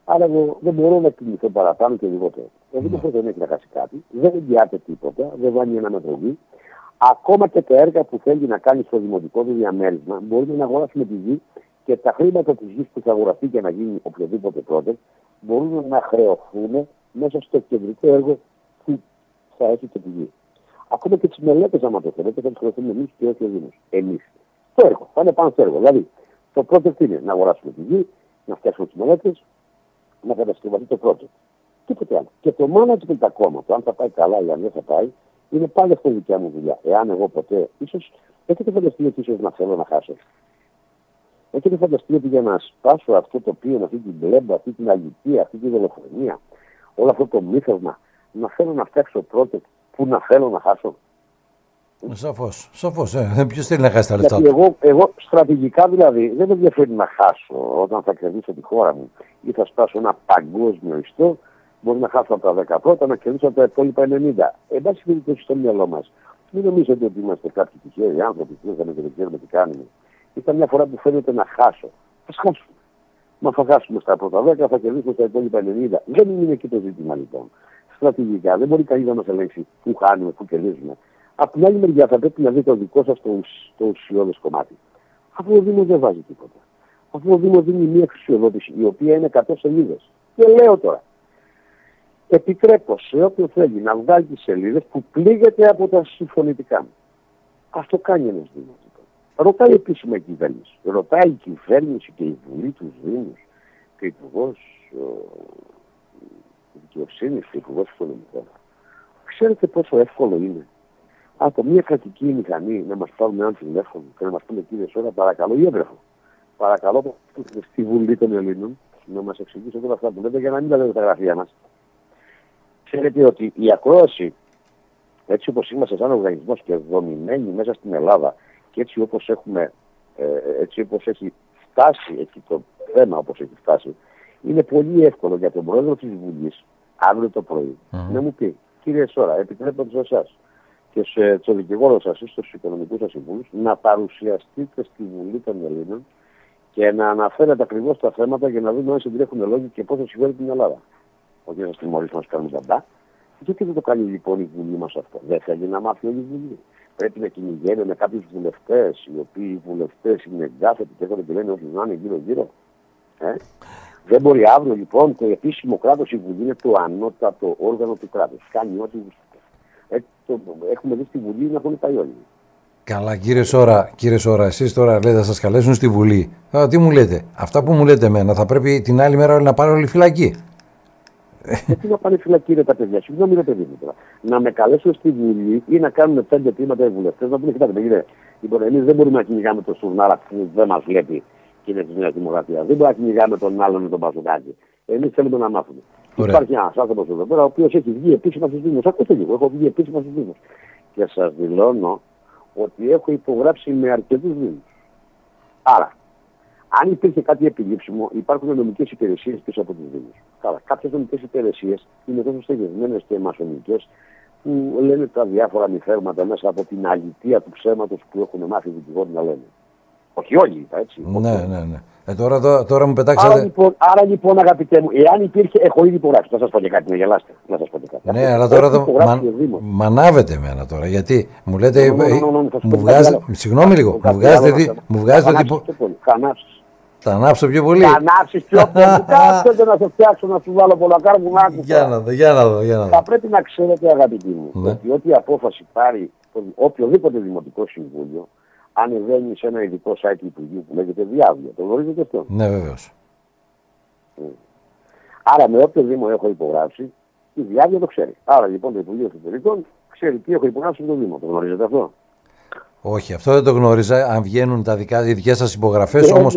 Άρα εγώ δεν μπορώ να κινηθώ παραπάνω και λιγότερο. Ο Δήμαρχος δεν έχει να χάσει κάτι, δεν εγγυάται τίποτα, δεν βάνει ένα μετρογή. Ακόμα και τα έργα που θέλει να κάνει στο δημοτικό του διαμέρισμα, μπορούμε να αγοράσουμε τη γη και τα χρήματα τη γη που θα αγοραστεί και να γίνει οποιοδήποτε πρώτε, μπορούμε να χρεωθούμε μέσα στο κεντρικό έργο που θα έχει και τη γη. Ακόμα και τις μελέτες, άμα το θέλετε, θα τις χρεωθούμε εμείς και όχι ο Δήμος. Εμείς. Το έργο, θα είναι πάνω στο έργο. Δηλαδή, το πρώτο τι είναι, να αγοράσουμε τη γη, να φτιάξουμε τις μελέτες. Να κατασκευαστεί το πρώτο. Τίποτε άλλο. Και το management ακόμα, το αν θα πάει καλά ή αν δεν θα πάει, είναι πάλι αυτό η δικιά μου δουλειά. Εάν εγώ ποτέ, ίσως, έχετε φανταστεί ότι ίσως να θέλω να χάσω. Έχετε φανταστεί ότι για να σπάσω αυτό το οποίο, αυτή την πλέμπα, αυτή την αλήθεια, αυτή την δολοφονία, όλο αυτό το μύθευμα, να θέλω να φτιάξω πρώτο που να θέλω να χάσω. Σαφώς, σαφώς. Ε. Ποιος θέλει να χάσει τα λεφτά του. Εγώ, εγώ στρατηγικά δηλαδή δεν με ενδιαφέρει να χάσω όταν θα κερδίσω τη χώρα μου ή θα σπάσω ένα παγκόσμιο ιστό. Μπορεί να χάσω από τα δέκα πρώτα, να κερδίσω από τα υπόλοιπα ενενήντα. Εν πάση περιπτώσει στο μυαλό μας. Μην νομίζετε ότι είμαστε κάποιοι τυχαίοι άνθρωποι που δεν ξέρουμε τι κάνουμε. Ήταν μια φορά που φαίνεται να χάσω. Ας χάσουμε. Μα θα χάσουμε στα πρώτα δέκα, θα κερδίσουμε στα υπόλοιπα ενενήντα. Δεν είναι εκεί το ζήτημα λοιπόν. Στρατηγικά δεν μπορεί κανείς να μας ελέγξει πού χάνουμε, πού κερδίζουμε. Απ' την άλλη μεριά θα πρέπει να δείτε το δικό σας το, το ουσιώδες κομμάτι. Αφού ο Δήμος δεν βάζει τίποτα. Αφού ο Δήμος δίνει μια εξουσιοδότηση η οποία είναι εκατό σελίδες. Και λέω τώρα, επιτρέπω σε όποιον θέλει να βγάλει τις σελίδες που πλήγεται από τα συμφωνητικά μου. Ας το κάνει ένας Δήμος. Ρωτάει επίσημα η κυβέρνηση. Ρωτάει η κυβέρνηση και η Βουλή του Δήμου και ο Υπουργός Δικαιοσύνης και ο Υπουργός Οικονομικών. Ξέρετε πόσο εύκολο είναι. Από μια κρατική μηχανή να μας πάρουν έναν τηλέφωνο και να μας πούνε κύριε Σώρρα, παρακαλώ, ή έγγραφο. Παρακαλώ, στη Βουλή των Ελλήνων να μας εξηγήσετε όλα αυτά που λέτε για να μην τα λέμε τα γραφεία μας. Ξέρετε ότι η ακρόαση, έτσι όπως είμαστε σαν οργανισμός και δομημένοι μέσα στην Ελλάδα και έτσι όπως, έχουμε, έτσι όπως έχει φτάσει εκεί το θέμα, όπως έχει φτάσει, είναι πολύ εύκολο για τον πρόεδρο της Βουλής αύριο το πρωί mm. να μου πει κύριε Σώρρα, επιτρέπω σε εσάς. και σε το δικηγόρο σας ή στους οικονομικούς σας συμβούλους να παρουσιαστείτε στη Βουλή των Ελλήνων και να αναφέρετε ακριβώς τα θέματα για να δούμε αν συντρέχουν λόγοι και πώς θα συμβαίνει την Ελλάδα. Όχι να σας τιμωρήσουμε, να σας κάνουμε ζαμπά. Γιατί δεν το κάνει λοιπόν η Βουλή μας αυτό? Δεν θέλει να μάθει όλη η Βουλή. Πρέπει να κυνηγαίνει με κάποιους βουλευτές, οι οποίοι οι βουλευτές είναι εγκάθετοι και έχουν επιλέγει όσους να είναι γύρω-γύρω. Ε? Δεν μπορεί αύριο λοιπόν το επίσημο κράτος, η Βουλή είναι το ανώτατο όργανο του κράτους. Κάνει ό,τι βουλευτές. Έχουμε δει στη Βουλή να έχουν πάει όλοι. Καλά, κύριε Σώρρα, κύριε Σώρρα, εσείς τώρα λέτε θα σας καλέσουν στη Βουλή. Άρα, τι μου λέτε? Αυτά που μου λέτε εμένα θα πρέπει την άλλη μέρα όλοι να πάρουν όλη φυλακή. Γιατί να πάνε φυλακή ρε τα παιδιά, συγγνώμη ρε παιδί μου τώρα. Να με καλέσουν στη Βουλή ή να κάνουν πέντε τμήματα οι βουλευτές να πούνε: κοιτάξτε, κύριε, λοιπόν, εμείς δεν μπορούμε να κυνηγάμε τον Σουρνάρα που δεν μας βλέπει και είναι τη Νέα Δημοκρατία. Δεν μπορούμε να κυνηγάμε τον άλλον με τον Παζουκάκη. Εμείς θέλουμε να μάθουμε. Ωραία. Υπάρχει ένα άνθρωπο εδώ πέρα ο οποίο έχει βγει επίσημα στου Δήμου. Ακούστε λίγο, έχω βγει επίσημα στου Δήμου. Και σα δηλώνω ότι έχω υπογράψει με αρκετού Δήμου. Άρα, αν υπήρχε κάτι επιλήψιμο, υπάρχουν νομικές υπηρεσίες πίσω από τους Δήμους. Καλά, κάποιες νομικές υπηρεσίες είναι τόσο στεγευμένες και μασονικές που λένε τα διάφορα μυθέρματα μέσα από την αλητεία του ψέματος που έχουν μάθει οι δικηγόροι να λένε. Όχι όλοι, είπα έτσι. Ναι, όχι. ναι, ναι. Ε, τώρα, τώρα, τώρα μου πετάξατε. Άρα λοιπόν, άρα, λοιπόν αγαπητέ μου, εάν υπήρχε. Έχω ήδη υπογράψει. Να σας πω και κάτι, να γελάστε. Να σας πω και κάτι. Ναι, αλλά τώρα. Το... Μα... Μανάβετε εμένα τώρα, γιατί μου λέτε. Συγγνώμη λίγο. Μου βγάζετε. Θα ανάψω πιο πολύ. Θα ανάψεις πιο πολύ. Κάτσε να σε φτιάξω να σου βάλω πολλά κάρβουνα. Για να δω, για να δω. Θα πρέπει να ξέρετε, αγαπητοί μου, ναι, ότι ό,τι απόφαση πάρει οποιοδήποτε δημοτικό συμβούλιο ανεβαίνει σε ένα ειδικό site του Υπουργείου που λέγεται Διάβια. Το γνωρίζετε αυτό? Ναι, βεβαίως. Άρα με όποιο Δήμο έχω υπογράψει, η Διάβια το ξέρει. Άρα λοιπόν το Υπουργείο Εξωτερικών ξέρει τι έχω υπογράψει με το Δήμο. Το γνωρίζετε αυτό? Όχι, αυτό δεν το γνώριζα. Αν βγαίνουν τα δικά, οι δικές σας υπογραφές όμως.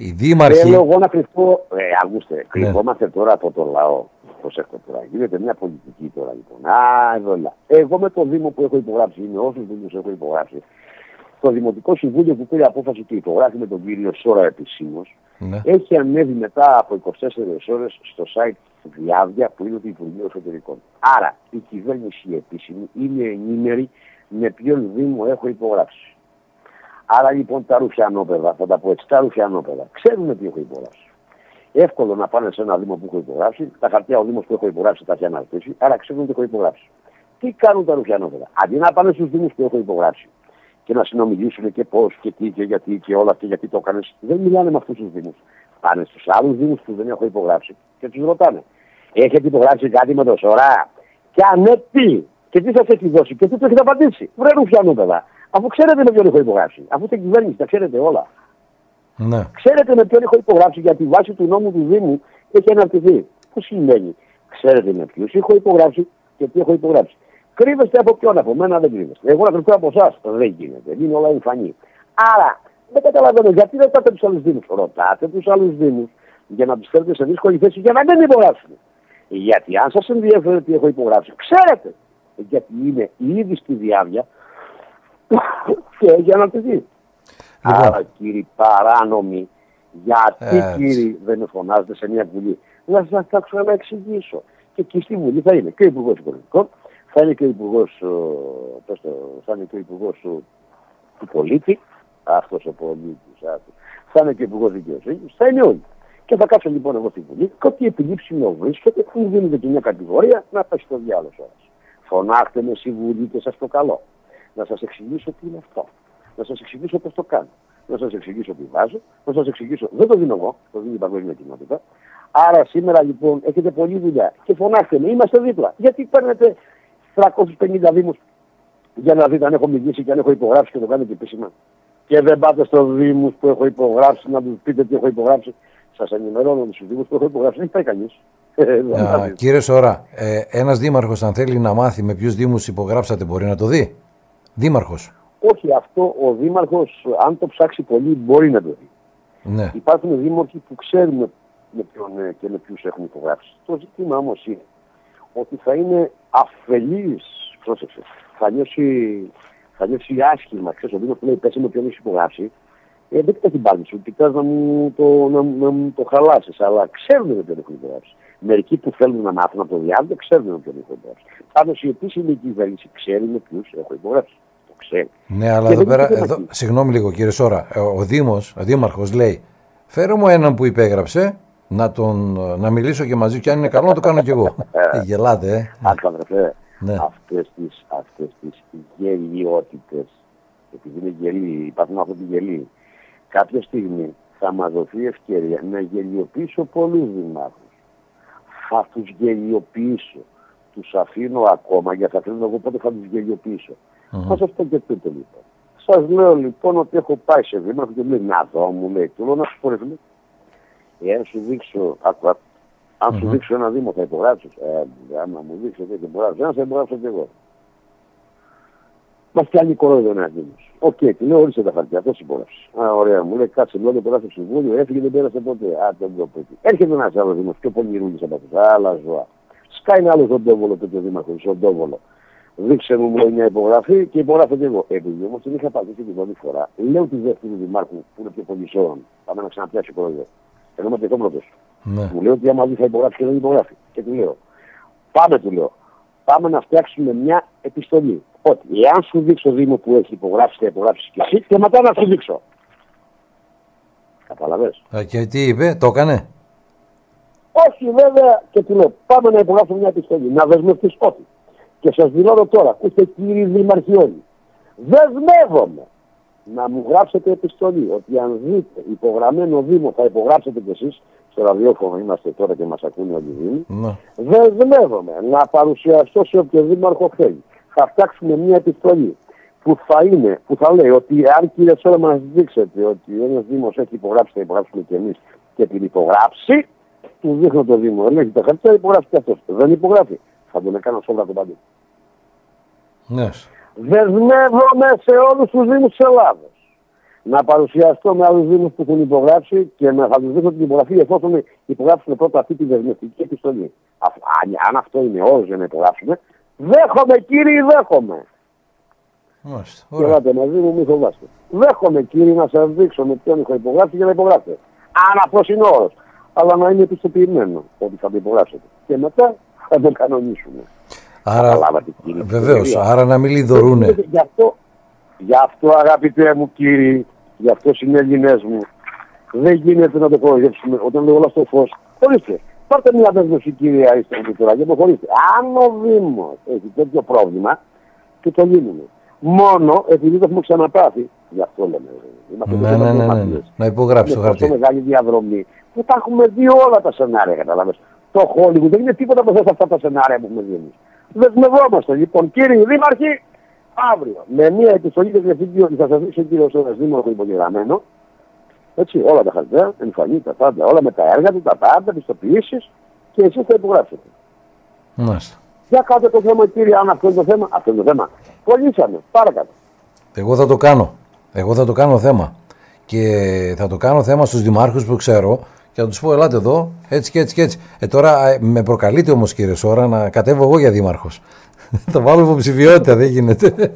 Η δήμαρχη... Θέλω εγώ να κρυφτώ. Ε, ακούστε, κρυβόμαστε ναι. τώρα από το λαό. Προσέχτε τώρα. Γίνεται μια πολιτική τώρα λοιπόν. Α, εδώ λα. Εγώ με το Δήμο που έχω υπογράψει, με όσους Δήμους έχω υπογράψει, το Δημοτικό Συμβούλιο που πήρε απόφαση και υπογράφει με τον κύριο Σώρρα επισήμως, ναι, έχει ανέβει μετά από είκοσι τέσσερις ώρες στο site του Διάβια που είναι το Υπουργείο Εσωτερικών. Άρα η κυβέρνηση επίσημη είναι ενήμερη με ποιον Δήμο έχω υπογράψει. Άρα λοιπόν τα ρουφιανόπεδα, θα τα πω έτσι, τα ρουφιανόπεδα, ξέρουμε τι έχω υπογράψει. Εύκολο να πάνε σε ένα Δήμο που έχω υπογράψει, τα χαρτιά ο Δήμος που έχω υπογράψει τα έχει αναρτήσει, άρα ξέρουν τι έχω υπογράψει. Τι κάνουν τα ρουφιανόπεδα? Αντί να πάνε στους Δήμους που έχω υπογράψει και να συνομιλήσουν και πώς και τι και γιατί και όλα και γιατί το έκανες, δεν μιλάνε με αυτούς τους Δήμους. Πάνε στους άλλους Δήμους που δεν έχω υπογράψει και τους ρωτάνε: έχετε υπογράψει κάτι με το Σώρρα? Και ανέπτυ, και τι σας έχει δώσει και τι το έχετε απαντήσει? Βρε ρουφιανόπεδα. Αφού ξέρετε με ποιον έχω υπογράψει, αφού είστε κυβέρνηση, τα ξέρετε όλα. Ναι. Ξέρετε με ποιον έχω υπογράψει, γιατί βάση του νόμου του Δήμου έχει αναρτηθεί. Που σημαίνει, ξέρετε με ποιους έχω υπογράψει και τι έχω υπογράψει. Κρύβεστε από ποιον? Από μένα δεν κρύβεστε. Εγώ να κρυφτώ από εσάς δεν γίνεται. Είναι όλα εμφανή. Άρα δεν καταλαβαίνω γιατί ρωτάτε τους άλλους Δήμους. Ρωτάτε τους άλλους Δήμους για να τους φέρετε σε δύσκολη θέση για να μην υπογράψουν. Γιατί αν σας ενδιαφέρει τι έχω υπογράψει, ξέρετε. Γιατί είναι ήδη στη Διάβια. Και έχει αναρτηθεί. Λοιπόν. Άρα κύριοι παράνομοι, γιατί ε, κύριοι δεν φωνάζετε σε μια Βουλή? Να σας τα ξαναεξηγήσω. Και εκεί στη Βουλή θα είναι και ο Υπουργός Οικονομικών, θα είναι και ο Υπουργός, θα είναι και ο Υπουργός του Πολίτη, αυτός ο πολίτης, αυτός, θα είναι και ο Υπουργός Δικαιοσύνης, θα είναι όλοι. Και θα κάτσω λοιπόν εγώ στη Βουλή και ό,τι επιλήψιμο βρίσκεται, μου δίνετε και μια κατηγορία να πέσει στο διάλογο σας. Φωνάχτε με στη Βουλή και σας το καλό. Να σας εξηγήσω τι είναι αυτό. Να σας εξηγήσω πώς το κάνω. Να σας εξηγήσω τι βάζω. Να σας εξηγήσω. Δεν το δίνω εγώ. Το δίνει η παγκόσμια κοινότητα. Άρα σήμερα λοιπόν έχετε πολλή δουλειά. Και φωνάξτε με. Είμαστε δίπλα. Γιατί παίρνετε τριακόσιους πενήντα δήμους για να δείτε αν έχω μιλήσει και αν έχω υπογράψει και το κάνετε επίσημα? Και δεν πάτε στους Δήμους που έχω υπογράψει να του πείτε τι έχω υπογράψει. Σας ενημερώνω στους Δήμους που έχω υπογράψει. Δεν έχει πάει κανείς. uh, Κύριε Σώρρα, ε, ένας δήμαρχος αν θέλει να μάθει με ποιους Δήμους υπογράψατε μπορεί να το δει? Δήμαρχος. Όχι, αυτό ο δήμαρχος, αν το ψάξει πολύ, μπορεί να το δει. Ναι. Υπάρχουν δήμαρχοι που ξέρουν με ποιον και με ποιους έχουν υπογράψει. Το ζήτημα όμως είναι ότι θα είναι αφελής, πρόσεξε, θα νιώσει, θα νιώσει άσχημα. Ξέρεις, ο δήμαρχος λέει: πες με ποιον έχεις υπογράψει. Ε, δεν κοιτάς την πάλη σου, κοιτάς να μου το, το χαλάσεις, αλλά ξέρουν με ποιον έχουν υπογράψει. Μερικοί που θέλουν να μάθουν από το διάλογο ξέρουν ότι είναι κοντά. Πάντως η επίσημη κυβέρνηση ξέρει με ποιους έχω υπογράψει. Το ξέρει. Ναι, αλλά και εδώ πέρα. Εδώ... Συγγνώμη λίγο, κύριε Σώρρα. Ο Δήμος, ο Δήμαρχος λέει: φέρω μου έναν που υπέγραψε να, τον, να μιλήσω και μαζί, και αν είναι καλό να το κάνω κι εγώ. Γελάτε, ε. Αχ, ναι. Αυτές τις, αυτές τις γελιότητες, επειδή είναι γελί, υπάρχουν αυτοί γελί, κάποια στιγμή θα μας δοθεί ευκαιρία να γελιοποιήσω πολλούς δημάρχους. Θα τους γελιοποιήσω. Τους αφήνω ακόμα, γιατί θα αφήνω εγώ πότε θα τους γελιοποιήσω. Mm-hmm. Πώς αυτό και τούτο λοιπόν. Σας λέω λοιπόν ότι έχω πάει σε δήμαρχο και λέει να δω, μου λέει, του λέω να σου πω, εάν σου δείξω, άκου, άκου, αν mm-hmm. σου δείξω ένα δήμο θα υπογράψεις. Ε, άμα μου δείξω δεν υπογράψεις, ένα θα υπογράψω και εγώ. Μας κάνει κορόιδο ένας δήμος. Οκ, τι λέω, όρισε τα χαρτιά, αυτός υπογράψεις. Α, ωραία, μου λέει, κάτσε λόγια, περάσε στο συμβούλιο, έφυγε, δεν πέρασε ποτέ. Α, δεν το πω. Έρχεται ένας άλλος δήμος, πιο πονηρούλης από αυτούς, άλλα ζώα. Σκάει ένα άλλο ζωντόβολο, τέτοιο δήμαρχο, ζωντόβολο. Δείξε μου, μου λέει, μια υπογραφή και υπογράφω και εγώ. Επειδή όμως την είχα πατήσει την πρώτη φορά, λέω τη δεύτερη δημάρχου που είναι πιο πολυσόων, πάμε να ξαναπιάσει πρόεδρο. Ενώ είμαι τεκόμρωτος. Ναι. Μου λέει ότι άμα δει θα υπογράψει και δεν υπογράφει. Και του λέω, πάμε, του λέω, πάμε να φτιάξουμε μια επιστολή. Ότι εάν σου δείξω Δήμο που έχει υπογράψει, θα υπογράψει και εσύ, και μετά να σου δείξω. Καταλαβες. Και τι είπε, το έκανε. Όχι, βέβαια, και του λέω, πάμε να υπογράψουμε μια επιστολή, να δεσμευτείς ότι. Και σας δηλώνω τώρα, ακούστε κύριοι Δημαρχιώνοι, δεσμεύομαι να μου γράψετε επιστολή, ότι αν δείτε υπογραμμένο Δήμο θα υπογράψετε κι εσείς, στο ραδιόφωνο είμαστε τώρα και μας ακούνε όλοι οι Δήμοι, ναι. Δεσμεύομαι να παρουσιαστώ σε όποιο δήμαρχο θέλει. Θα φτιάξουμε μια επιστολή που θα, είναι, που θα λέει ότι αν κύριε Σώρρα μας δείξετε ότι ένας Δήμος έχει υπογράψει, θα υπογράψουμε κι εμείς, και την υπογράψει, του δείχνω το Δήμο, ελέγχει τα χαρτιά, υπογράφει κι αυτός. Δεν υπογράφει. Θα τον έκανα Σώρρα τον παντού. Ναι. Δεσμεύομαι σε όλους τους Δήμους της Ελλάδος να παρουσιαστώ με άλλους Δήμους που έχουν υπογράψει και να θα τους δείξω την υπογραφή εφόσον υπογράψουν πρώτα αυτή τη δεσμευτική επιστολή. Α, αν αυτό είναι όρος για να υπογράψουμε, δέχομαι κύριοι, δέχομαι. Μάλιστα. Κοιτάξτε μαζί μου, μην φοβάστε. Δέχομαι κύριοι να σας δείξω με ποιον είχα υπογράψει για να υπογράψετε. Αν αυτός είναι όρος. Αλλά να είναι επιστοποιημένο ότι θα το υπογράψετε. Και μετά θα το κανονίσουμε. Άρα, βεβαίως, άρα να μην λιδωρούνε. Γι' αυτό, γι' αυτό αγαπητέ μου κύριοι, γι' αυτό συνέλληνες μου, δεν γίνεται να το κοροϊδέψουμε όταν λέω όλα στο φως. Ορίστε, πάρτε μια δέσμευση κύριε Αριστόγλου τώρα και προχωρήστε. Αν ο Δήμος έχει τέτοιο πρόβλημα, και το λύνουμε. Μόνο επειδή το έχουμε ξαναπάθει, γι' αυτό λέμε. Είμαστε ναι, ναι, ναι, ναι, ναι. Να υπογράψει το χαρτί. Είναι τόσο μεγάλη διαδρομή που τα έχουμε δει όλα τα σενάρια, καταλάβες. Το Χόλιγουντ δεν είναι τίποτα από αυτά τα σενάρια που έχουμε δει εμείς. Δεσμευόμαστε λοιπόν κύριοι Δήμαρχοι, αύριο με μια επιστολή και διευθυντή ότι θα σας δείξει ο κύριος Σώρρας Δήμαρχο υπογεγραμμένο. Έτσι, όλα τα χαρτιά, εμφανή, τα πάντα, όλα με τα έργα του, τα πάντα, πιστοποιήσεις και εσείς θα υπογράψετε. Μάλιστα. Για κάτω το θέμα κύριε, αν αυτό είναι το θέμα, αυτό είναι το θέμα. Κολλήσαμε, παρακάτω. Εγώ θα το κάνω. Εγώ θα το κάνω θέμα. Και θα το κάνω θέμα στους δημάρχους που ξέρω. Και να τους πω, ελάτε εδώ, έτσι και έτσι και έτσι. Ε, τώρα με προκαλείτε όμως κύριε Σώρρα να κατέβω εγώ για δήμαρχος. Το βάλω υποψηφιότητα, δεν γίνεται.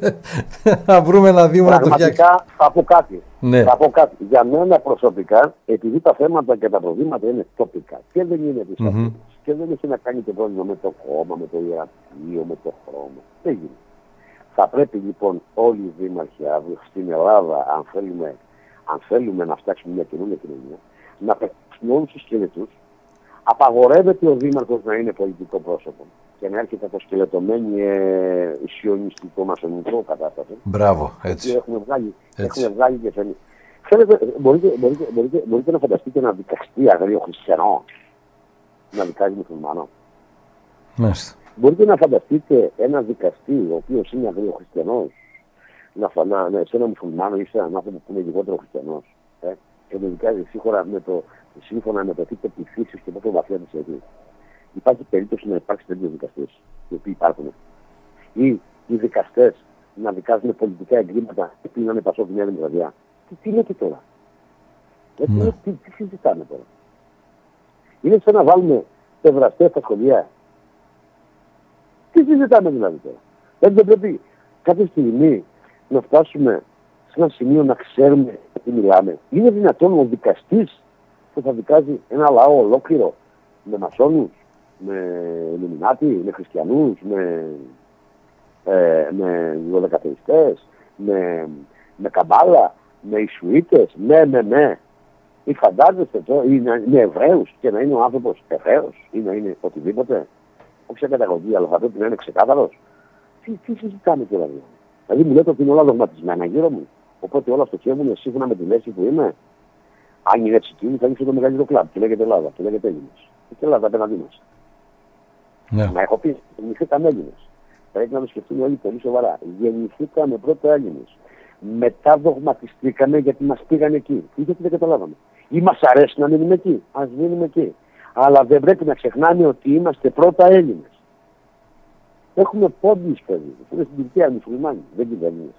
Να βρούμε ένα δήμο να το φτιάξουμε. Πραγματικά θα πω κάτι. Ναι. Θα πω κάτι. Για μένα προσωπικά, επειδή τα θέματα και τα προβλήματα είναι τοπικά και δεν είναι της mm-hmm. και δεν έχει να κάνει και πρόβλημα με το κόμμα, με το ιερατείο, με το χρώμα. Δεν γίνεται. Θα πρέπει λοιπόν όλοι οι δήμαρχοι αύριο στην Ελλάδα, αν θέλουμε, αν θέλουμε να φτιάξουμε μια καινούργια κοινωνία, να πετύχουν όλους τους σκελετούς. Απαγορεύεται ο δήμαρχος να είναι πολιτικό πρόσωπο και να έρχεται από σκελετωμένη ε, σιωνιστικό μασονικό κατάσταση. Μπράβο, έτσι. Και έχουμε βγάλει, έτσι. Έχουμε βγάλει και φαινή. Ξέρετε, μπορείτε, μπορείτε, μπορείτε, μπορείτε να φανταστείτε ένα δικαστή αγρίο χριστιανό να δικάζει μουσουλμανό. Μάλιστα. Μπορείτε να φανταστείτε ένα δικαστή ο οποίος είναι αγρίο χριστιανός να φανάνε σε ένα μουσουλμάνο ή σε έναν άνθρωπο που είναι λιγότερο χριστιανός. Ε? Και το δικάζει σύμφωνα με το τι πεποιθήσεις και πόσο βαθιά της έχει. Υπάρχει περίπτωση να υπάρξει τέτοιοι δικαστές, οι οποίοι υπάρχουν. Ή οι δικαστές να δικάζουν πολιτικά εγκλήματα, οι οποίοι να είναι πασόκ μια δημοκρατία. Τι, τι λέτε τώρα. Γιατί, ναι. τι, τι συζητάμε τώρα. Είναι σαν να βάλουμε παιδραστές στα σχολεία. Τι συζητάμε δηλαδή τώρα. Δεν δηλαδή, πρέπει κάποια στιγμή να φτάσουμε σε ένα σημείο να ξέρουμε τι μιλάμε. Είναι δυνατόν ο δικαστής που θα δικάζει ένα λαό ολόκληρο με μασόνους, με Ιλουμινάτι, με χριστιανούς, με, ε, με δωδεκαθεϊστές, με, με καμπάλα, με Ισουίτες, ναι, ναι, ναι. Ή φαντάζεστε τώρα, ή να είναι Εβραίους και να είναι ο άνθρωπος Εβραίος ή να είναι οτιδήποτε. Όποια καταγωγή, αλλά θα πρέπει να είναι ξεκάθαρος. Τι, τι συζητάμε τώρα δηλαδή. Δηλαδή μου λέτε ότι είναι όλα δογματισμένα γύρω μου. Οπότε όλα στοχεύουν σύμφωνα με τη λέξη που είμαι. Αν είναι έτσι, θα ανοίξω το μεγαλύτερο κλαμπ. Του λέγεται Ελλάδα, του λέγεται Έλληνες. Και Ελλάδα απέναντί μας. Ναι. Να έχω πει, γεννηθήκαμε Έλληνες. Πρέπει να το σκεφτούμε όλοι πολύ σοβαρά. Γεννηθήκαμε πρώτα Έλληνες. Μετά δογματιστήκαμε γιατί μας πήγαν εκεί. Ή γιατί δεν καταλάβαμε. Ή μας αρέσει να μείνουμε εκεί. Ας μείνουμε εκεί. Αλλά δεν πρέπει να ξεχνάμε ότι είμαστε πρώτα Έλληνες. Έχουμε πόντιους παιδί. Είναι στην Τουρκία μουσουλμάνοι. Δεν κυβερνούν.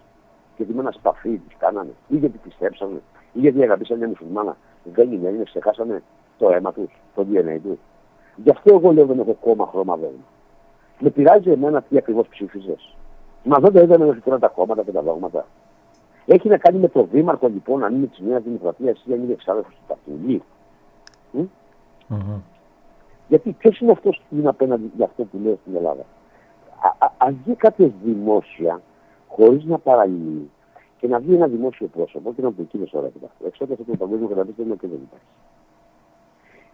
Γιατί με ένα σπαθί τους κάνανε. Ή γιατί πιστέψανε. Ή γιατί αγαπήσανε μια μουσουλμάνα. Δεν είναι Έλληνες. Ξεχάσανε το αίμα τους, το ντι εν έι τους. Γι' αυτό εγώ λέω δεν έχω κόμμα, χρώμα, δόγμα. Με πειράζει εμένα τι ακριβώς ψήφιζες. Μα δεν τα είδαμε μέχρι τώρα τα κόμματα και τα δόγματα. Έχει να κάνει με το δήμαρχο λοιπόν, αν είναι της Νέας Δημοκρατίας ή αν είναι εξάδελφος του Ταρτινγκή. Mm-hmm. Γιατί ποιος είναι αυτός που είναι απέναντι για αυτό που λέω στην Ελλάδα. Αν βγει κάποιος δημόσια, χωρίς να παραλύει και να βγει ένα δημόσιο πρόσωπο και να πει εκείνος ώρα κοιτάξτε, εξ' αυτό το παγκόσμιο κρατήριο δεν είναι και δεν υπάρχει.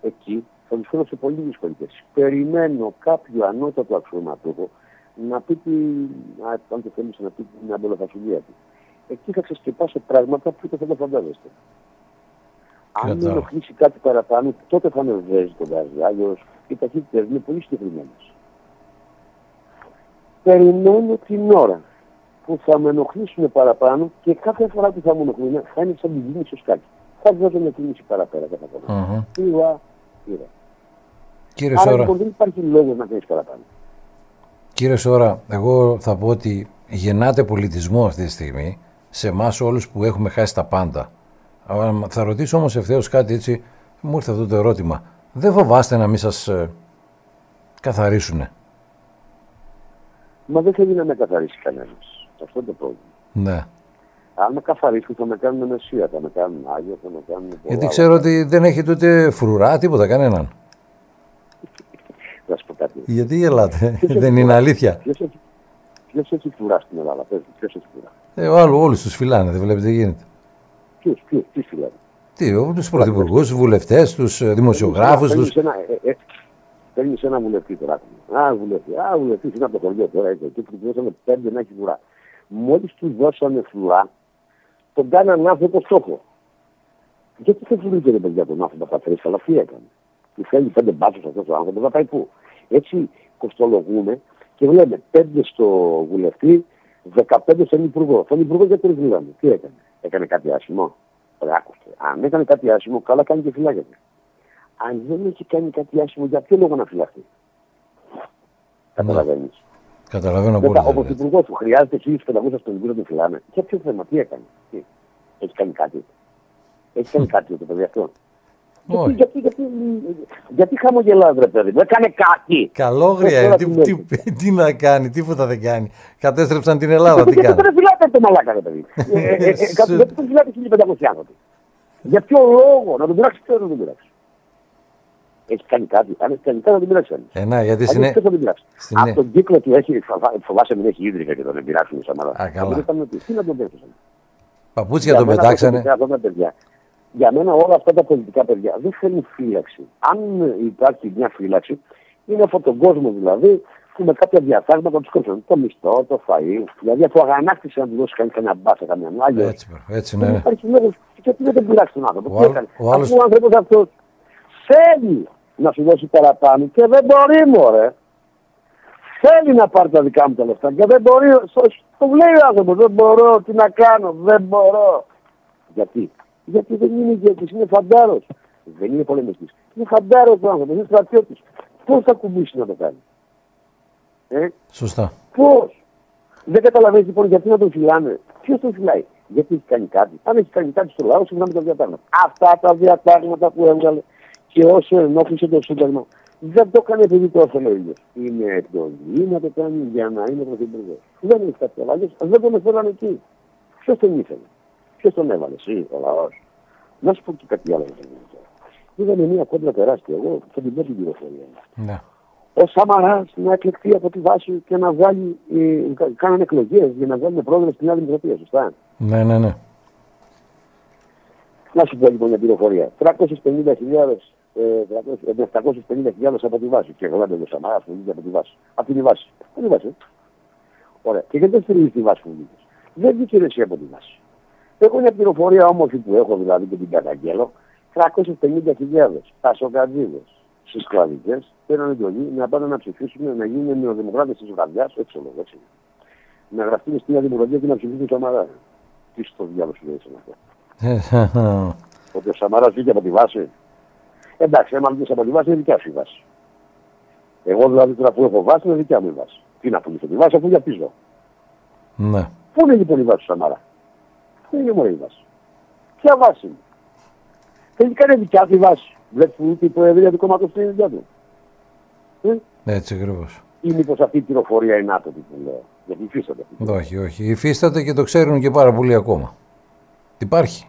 Εκεί θα τους φέρω σε πολύ δύσκολη θέση. Περιμένω κάποιο ανώτατο αξιωματούχο να πει την, αν το θέλει να πει την αμπελοφασιλία του. Εκεί θα ξεσκεπάσω πράγματα που δεν θα φαντάζεστε. Αν με ενοχλήσει κάτι παραπάνω, τότε θα με βγάζει τον Καρδιάγιο. Οι ταχύτητες είναι πολύ συγκεκριμένες. Περιμένω την ώρα που θα με ενοχλήσουν παραπάνω και κάθε φορά που θα μου ενοχλούν θα είναι σαν την κίνηση ως κάτι. Θα βγάζω με κίνηση παραπέρα κατά πάνω. Ήρα, ήρα. Κύριε Σώρρα. Άρα λοιπόν δεν υπάρχει λόγος να κάνεις παραπάνω. Κύριε Σώρρα, εγώ θα πω ότι γεννάται πολιτισμό αυτή τη στιγμή σε εμάς όλους που έχουμε χάσει τα πάντα. Θα ρωτήσω όμως ευθέως κάτι έτσι, μου ήρθε αυτό το ερώτημα. Δεν φοβάστε να μην σας ε, καθαρίσουνε? Μα δεν θέλει να με καθαρίσει κανένας. Αυτό είναι το πρόβλημα. Ναι. Αν με καθαρίσουν θα με κάνουν μεσία, θα με κάνουν άγιο, θα με κάνουν... Γιατί ξέρω ότι δεν έχετε ούτε φρουρά, τίποτα, κανέναν. Θα σου πω κάτι. Γιατί γελάτε, δεν είναι αλήθεια. Ποιος έχει φρουρά στην Ελλάδα, ποιος έχει φρουρά. Ε, όλους τους φυλάνε, δεν βλέπετε τι γίνεται. Ποιους, ποιους, τι φυλάνε. Τι, τους πρωθυπουργούς, τους βουλευτές, τους δημοσιογράφους, τους... Παίρνεις ένα βουλευτή τώρα. Α, βουλευτή, α, βουλευτή είναι από το χωριό τώρα. Και του δώσανε πέντε να έχει φρουρά. Μόλις του δώσανε φρουρά, τον κάνανε άνθρωπο στόχο. Γιατί δεν φρουρήκε ρε παιδιά τον άνθρωπο, θα φέρει σαλαφία έκανε. Του φέρνει πέντε μπάτσους αυτός ο άνθρωπος, θα πάει πού. Έτσι κοστολογούμε και βλέπουμε πέντε στο βουλευτή, δεκαπέντε στον υπουργό. Τον υπουργό γιατί τον βρήκαμε. Τι έκανε. Έκανε κάτι άσχημο. Ρε, άκουστε. Αν έκανε κάτι άσχημο, καλά κάνει και φυλάγεται. Αν δεν έχει κάνει κάτι άσχημο, για ποιο λόγο να φυλαχθεί. Καταλαβαίνεις. Καταλαβαίνω πολύ. Ο πρωθυπουργός του χρειάζεται χίλιους πεντακόσιους αστυνομικούς να τον φυλάνε. Για ποιο θέμα, τι έκανε. Τι. Έχει κάνει κάτι. Έχει κάνει κάτι το παιδί αυτό. Γιατί, γιατί, γιατί, γιατί χαμογελάς ρε παιδί μου, έκανε κάτι. Καλόγρια, τι, τι, τι, τι να κάνει, τίποτα δεν κάνει. Κατέστρεψαν την Ελλάδα, τι κάνει. Δεν φυλάτε το μαλάκα ρε παιδί. Γιατί τον φυλάτε χίλιοι πεντακόσιοι άνθρωποι. Για ποιο λόγο, να τον πειράξει, ποιο να τον πειράξει. Έχει κάνει κάτι, αν έχει κάνει κάτι να τον πειράξει. Ε, να, γιατί συνέ... Αν δεν πειράξει. Συνέ... Από τον κύκλο του έχει, φοβάσαι μην έχει ίδρυκα και τον πειράξουν οι Σαμαράς. Α, καλά. Τι να τον πειράξουν. Παπούτσια τον πετάξανε. Για μένα όλα αυτά τα πολιτικά παιδιά δεν θέλουν φύλαξη. Αν υπάρχει μια φύλαξη, είναι από τον κόσμο δηλαδή που με κάποια διατάγματα του κόψουν. Το μισθό, το φαΐ. Δηλαδή από αγανάκτηση να του δώσει κανεί κανένα μπάσα, καμιά μάγια. Έτσι, έτσι ναι. Υπάρχει λόγο γιατί δεν τον πειράξει τον άνθρωπο. Ο, ο, άλλος... ο άνθρωπο αυτό θέλει να σου δώσει παραπάνω και δεν μπορεί, μωρέ. Θέλει να πάρει τα δικά μου τα λεφτά και δεν μπορεί. Το λέει ο άνθρωπο, δεν μπορώ, τι να κάνω, δεν μπορώ. Γιατί. Γιατί δεν είναι ηγέτης, είναι φαντάρος. Δεν είναι πολεμιστής. Είναι φαντάρος ο άνθρωπος, είναι στρατιώτης. Πώς θα κουμπίσει να το κάνει. Ε? Σωστά. Πώς. Δεν καταλαβαίνεις λοιπόν γιατί να τον φυλάνε. Ποιος τον φυλάει. Γιατί έχει κάνει κάτι. Αν έχει κάνει κάτι στο λαό, συγγνώμη τα διατάγματα. Αυτά τα διατάγματα που έβγαλε και όσο ενόχλησε το Σύνταγμα. Δεν το έκανε επειδή το έφερε ο ίδιος. Είναι εντολή να το κάνει για να είναι πρωθυπουργός. Δεν είναι κάτι αλλαγές, δεν τον έφεραν εκεί. Ποιος τον ήθελε. Ποιος τον έβαλε, εσύ, ο λαός. Να σου πω και κάτι άλλο. Είδαμε μια κόντρα τεράστια. Εγώ θα την πω την πληροφορία. Ναι. ο Σαμαράς να εκλεχθεί από τη βάση και να βγάλει. Ε, κάνανε εκλογές για να βγάλουν πρόεδρο στην Νέα Δημοκρατία, σωστά. Ναι, ναι, ναι. Να σου πω λοιπόν μια πληροφορία. τριακόσιες πενήντα χιλιάδες ε, από τη βάση. Και εγώ δεν είμαι Σαμαράς, βγήκε από τη βάση. Από τη βάση. Από τη βάση. Ωραία. Και γιατί δεν στηρίζει τη βάση που βγήκε. Δεν βγήκε εσύ από τη βάση. Έχω μια πληροφορία όμορφη που έχω δηλαδή και την καταγγέλω. τριακόσιες πενήντα χιλιάδες πασοκαντζίδες στις κλαδικές παίρνουν εντολή να πάνε να ψηφίσουν, να γίνουν νεοδημοκράτες της Βαδιάς, έξω έτσι. Να γραφτούν στην Νέα Δημοκρατία και να ψηφίσουν Σαμαρά. Τι στο διάλογο σου λέει αυτό. Ότι ο Σαμαράς βγήκε από τη βάση. Εντάξει, άμα βγήκε από τη βάση, είναι δικιά σου η βάση. Εγώ δηλαδή τώρα που έχω βάση, είναι δικιά μου η βάση. Τι να πουλήσω τη βάση, αφού για πίσω. Ναι. Πού είναι λοιπόν η βάση του Σαμαρά. Πού είναι μόνο η βάση. Ποια βάση είναι. Τελικά είναι δικιά του η βάση. Βλέπετε ότι η προεδρία του κόμματος είναι δικιά του. Έτσι ακριβώς. Ή μήπως αυτή η πληροφορία είναι άτομη που λέω. Γιατί υφίσταται. Όχι, όχι. Υφίσταται και το ξέρουν και πάρα πολύ ακόμα. Υπάρχει.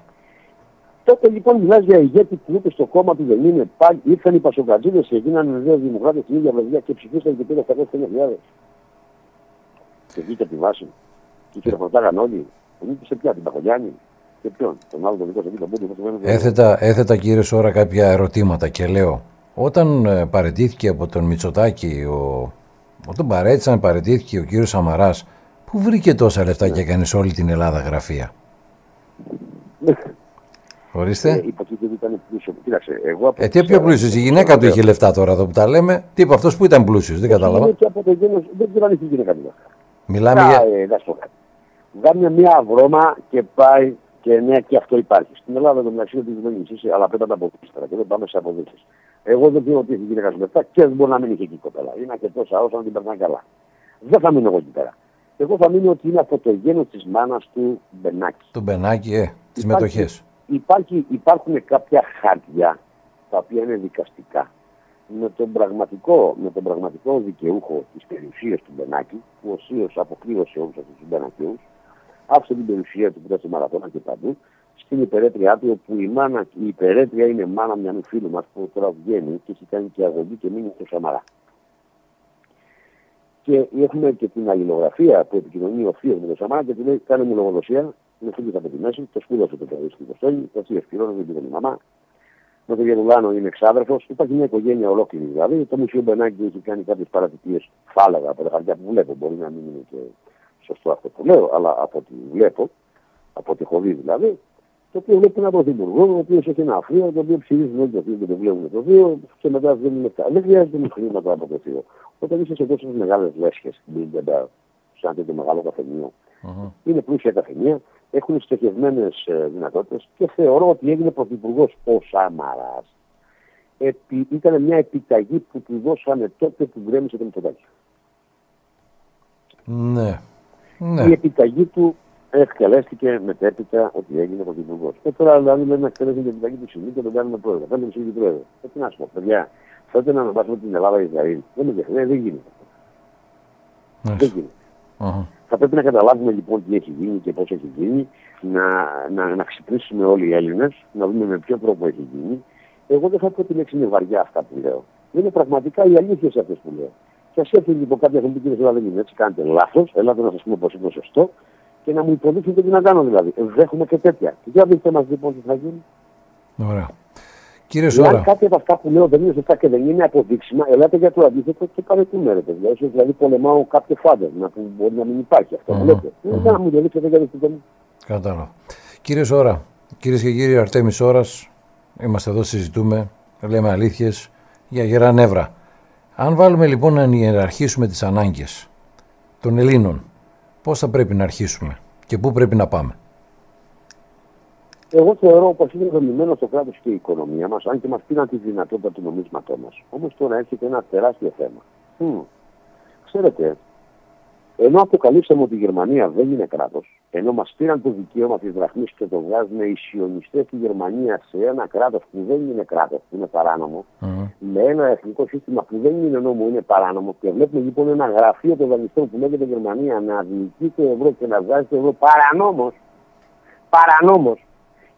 Τότε λοιπόν μιλάς για ηγέτη που είπε στο κόμμα του δεν είναι. Πάλι ήρθαν οι πασοκαντζίδες και γίνανε δύο δημοκράτες στην ίδια βραδιά και ψηφίσαν και πήραν επτακόσιες χιλιάδες. Και βγήκε από τη βάση. Και τους ρεπορτάγαν όλοι. Βγήκε σε πια την Παχογιάννη. Και ποιον, τον άλλο τον δικό τον έθετα, έθετα κύριε Σώρρα κάποια ερωτήματα και λέω, όταν ε, παραιτήθηκε από τον Μητσοτάκη, ο, όταν παρέτησαν, παραιτήθηκε ο κύριος Σαμαράς, πού βρήκε τόσα λεφτά ναι. και έκανε σε όλη την Ελλάδα γραφεία. Ορίστε. Ε, υποτίθεται ότι ήταν πλούσιο. Κοίταξε, εγώ από ε, τι πιο πλούσιο, η γυναίκα του είχε λεφτά τώρα εδώ που τα λέμε. Τι είπε αυτό που ήταν πλούσιο, δεν κατάλαβα. Δεν ήταν η γυναίκα του. Μιλάμε για. Βγάλει μια βρώμα και πάει. Και ναι, και αυτό υπάρχει. Στην Ελλάδα το μεταξύ του δεν είναι αλλά πρέπει να τα αποδείξει τώρα και δεν πάμε σε αποδείξει. Εγώ δεν ξέρω ότι έχει γυναίκα λεφτά και δεν μπορεί να μην είχε εκεί κοπέλα. Είναι και τόσα όσα να την περνάνε καλά. Δεν θα μείνω εγώ εκεί πέρα. Εγώ θα μείνω ότι είναι από το γένος τη μάνα του Μπενάκη. Του Μπενάκη, ε, τι μετοχέ. Υπάρχουν κάποια χάρτια τα οποία είναι δικαστικά με τον πραγματικό, με τον πραγματικό δικαιούχο τη περιουσία του Μπενάκη, που ο Σίος αποκλείωσε όλου αυτού του Μπενακιού. Άφησε την περιουσία του που ήταν στη Μαραθώνα και παντού, στην υπερέτριά του, όπου η, μάνα, η υπερέτρια είναι μάνα μια φίλου μας που τώρα βγαίνει και έχει κάνει και αγωγή και μείνει στο Σαμαρά. Και έχουμε και την αλληλογραφία που επικοινωνεί ο φίλος με τον Σαμαρά και του λέει: κάνε μου λογοδοσία, με φίλους από τη μέση, το σπούδασε το παιδί στην Κοστόλη, το θείο πληρώνω, δεν πήρε η μαμά. Με τον Γερουλάνο είναι εξάδερφος, υπάρχει μια οικογένεια ολόκληρη δηλαδή. Το Μουσείο Μπενάκη έχει κάνει κάποιες παρατυπίες, φάλαγα από τα χαρτιά που βλέπω, μπορεί να μην είναι και. Σωστό αυτό που λέω, αλλά από ό,τι βλέπω, από ό,τι έχω δει δηλαδή, το οποίο βλέπει έναν πρωθυπουργό, ο οποίο έχει ένα αφρείο, το οποίο ψηφίζει όλοι το θείο και το βλέπουν το θείο, και μετά δίνουν λεφτά. Δεν χρειάζεται να χρήματα από το θείο. Όταν είσαι σε τόσε μεγάλε λέσχε, μπίντερ, σαν και το μεγάλο καφενείο, uh-huh. είναι πλούσια καφενεία, έχουν στοχευμένε δυνατότητε και θεωρώ ότι έγινε πρωθυπουργό ο Σαμαρά. Ήταν μια επιταγή που του δώσανε τότε που γκρέμισε το Μητσοτάκη. Ναι. Ναι. Η επιταγή του εκτελέστηκε μετέπειτα ότι έγινε πρωθυπουργός. Και τώρα δηλαδή λένε να εκτελέσουν την επιταγή του Σιμί και τον κάνουμε πρόεδρο. Θέλετε να ψηφίσετε πρόεδρο. Τι να σου πω, παιδιά, θέλετε να αναβάσουμε την Ελλάδα Ισραήλ. Δεν με διαχνέει, δεν γίνεται. Yes. Δεν γίνεται. Uh-huh. Θα πρέπει να καταλάβουμε λοιπόν τι έχει γίνει και πώς έχει γίνει, να, να, να ξυπνήσουμε όλοι οι Έλληνες, να δούμε με ποιο τρόπο έχει γίνει. Εγώ δεν θα πω ότι είναι βαριά αυτά που λέω. Είναι πραγματικά οι αλήθειες αυτές που λέω. Και α έρθει λοιπόν κάποια στιγμή και δεν είναι έτσι, κάνετε λάθος, ελάτε να σας πούμε πως είναι σωστό και να μου υποδείξετε τι να κάνω δηλαδή. Δέχομαι και τέτοια. Και για δείτε μας λοιπόν τι θα γίνει. Ωραία. Κύριε Σώρρα. Αν κάποια από αυτά που λέω δεν είναι σωστά και δεν είναι αποδείξιμα, ελάτε για το αντίθετο και παρετούμερετε. Δηλαδή, δηλαδή πολεμάω κάποιο φάντασμα που μπορεί να μην υπάρχει αυτό. Mm-hmm. Λέτε. Mm-hmm. Να μου δείξετε για δείτε μου. Κατάλαβα. Κύριε Σώρρα, κυρίες και κύριοι, Αρτέμης Σώρρας, είμαστε εδώ, συζητούμε, λέμε αλήθειες για γερά νεύρα. Αν βάλουμε λοιπόν να ιεραρχήσουμε τις ανάγκες των Ελλήνων, πώς θα πρέπει να αρχίσουμε και πού πρέπει να πάμε. Εγώ θεωρώ πως είναι δομημένο το κράτος και η οικονομία μας, αν και μας πήραν τη δυνατότητα του νομίσματός μας. Όμως τώρα έρχεται ένα τεράστιο θέμα. Μ, ξέρετε, ενώ αποκαλύψαμε ότι η Γερμανία δεν είναι κράτος, ενώ μας πήραν το δικαίωμα της δραχμής και το βγάζουν οι σιωνιστές στη Γερμανία σε ένα κράτος που δεν είναι κράτος, που είναι παράνομο, mm-hmm. με ένα εθνικό σύστημα που δεν είναι νόμο, είναι παράνομο, και βλέπουμε λοιπόν ένα γραφείο των δανειστών που λέγεται Γερμανία να διοικεί το ευρώ και να βγάζει το ευρώ παρανόμως. Παρανόμως.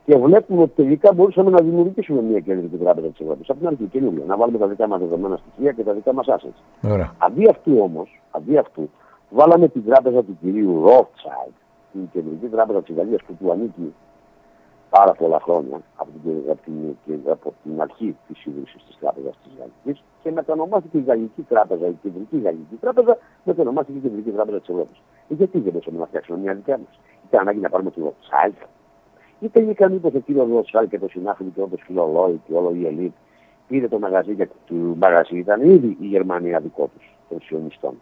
Και βλέπουμε ότι τελικά μπορούσαμε να δημιουργήσουμε μια κεντρική τράπεζα της Ευρώπης. Από την αρχή καινούργια, να βάλουμε τα δικά μας δεδομένα στοιχεία και τα δικά μας assets. Αντί αυτού όμως, αντί αυτού, βάλαμε την τράπεζα του κυρίου Rothschild, την κεντρική τράπεζα της Γαλλίας που του ανήκει πάρα πολλά χρόνια από την, από την, από την αρχή της ίδρυσης της τράπεζας της Γαλλικής, και μετανομάστηκε η Γαλλική Τράπεζα, η κεντρική Γαλλική Τράπεζα, μετανομάστηκε η κεντρική τράπεζα της Ευρώπης. Γιατί δεν μπορούσαμε να φτιάξουμε μια δικά μας? Ήταν ανάγκη να πάρουμε τον Rothschild? Ή τελικά μήπως ο κύριος Rothschild και το συνάφιλοι και όντως φιλολόγοι και όλο η ελίτ πήρε το μαγαζί, και του μαγαζί ήταν ήδη η Γερμανία δικό τους, των σιωνιστών.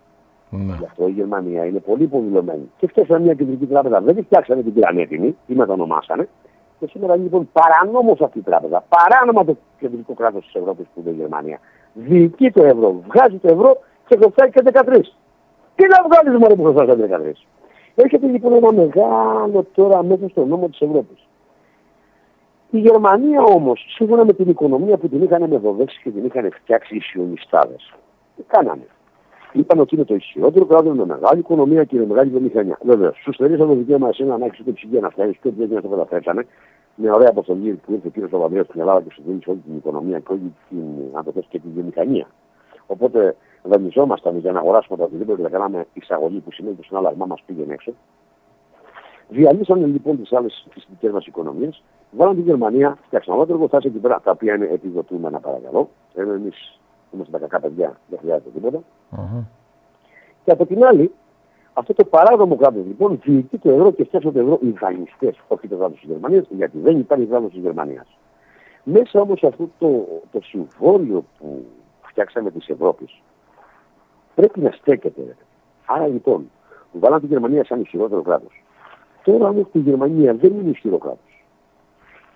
Mm. Γι' αυτό η Γερμανία είναι πολύ υποδηλωμένη. Και φτιάξανε μια κεντρική τράπεζα, δεν τη φτιάξανε την πλανέτινη, τη μετανομάσανε. Και σήμερα είναι λοιπόν παρανόμως αυτή η τράπεζα, παράνομα το κεντρικό κράτος της Ευρώπης που είναι η Γερμανία. Διοικεί το ευρώ, βγάζει το ευρώ και χρωστάει και δεκατρία. Τι να βγάλει μόνο που χρωστάει και δεκατρία. Έρχεται λοιπόν ένα μεγάλο τώρα μέσα στον νόμο της Ευρώπης. Η Γερμανία όμως, σύμφωνα με την οικονομία που την είχαν μεδοδέξει και την είχαν φτιάξει οι σιωνιστάδες, τι κάνανε? Είπαν ότι είναι το ισχυρότερο κράτος με μεγάλη οικονομία και με μεγάλη βιομηχανία. Βέβαια, σου στερήσαν το δικαίωμα εσένα να έχεις ούτε ψυγεία να φτιάχνεις και ό,τι δεν το καταφέρσανε. Μια ωραία αποστολή που ήρθε ο κύριος Παπανδρέας στην Ελλάδα και σου δίνει όλη την οικονομία και όλη την, αν το θες, και την βιομηχανία. Οπότε δανειζόμασταν για να αγοράσουμε τα οτιδήποτε και να κάναμε εισαγωγή, που σημαίνει ότι το συνάλλαγμά μας πήγαινε έξω. Διαλύσανε λοιπόν τις άλλες δικές μας οικονομίες, βάλαν την Γερμανία, φτιάξαν όλα τα εργοστάσια εκεί πέρα, τα οποία είναι επιδοτούμενα παρακαλώ. Ενώ εμείς είμαστε τα κακά παιδιά, δεν χρειάζεται τίποτα. Mm-hmm. Και από την άλλη, αυτό το παράδομο κράτος λοιπόν διοικεί το ευρώ και φτιάξαν το ευρώ οι δανειστές, όχι το κράτος της Γερμανίας, γιατί δεν υπάρχει κράτος της Γερμανίας. Μέσα όμως σε αυτό το, το συμβόλιο που φτιάξαμε της Ευρώπης, πρέπει να στέκεται. Άρα λοιπόν, βάλαν την Γερμανία σαν ισχυρότερο κράτος. Τώρα όμως η Γερμανία δεν είναι ισχυρό κράτος.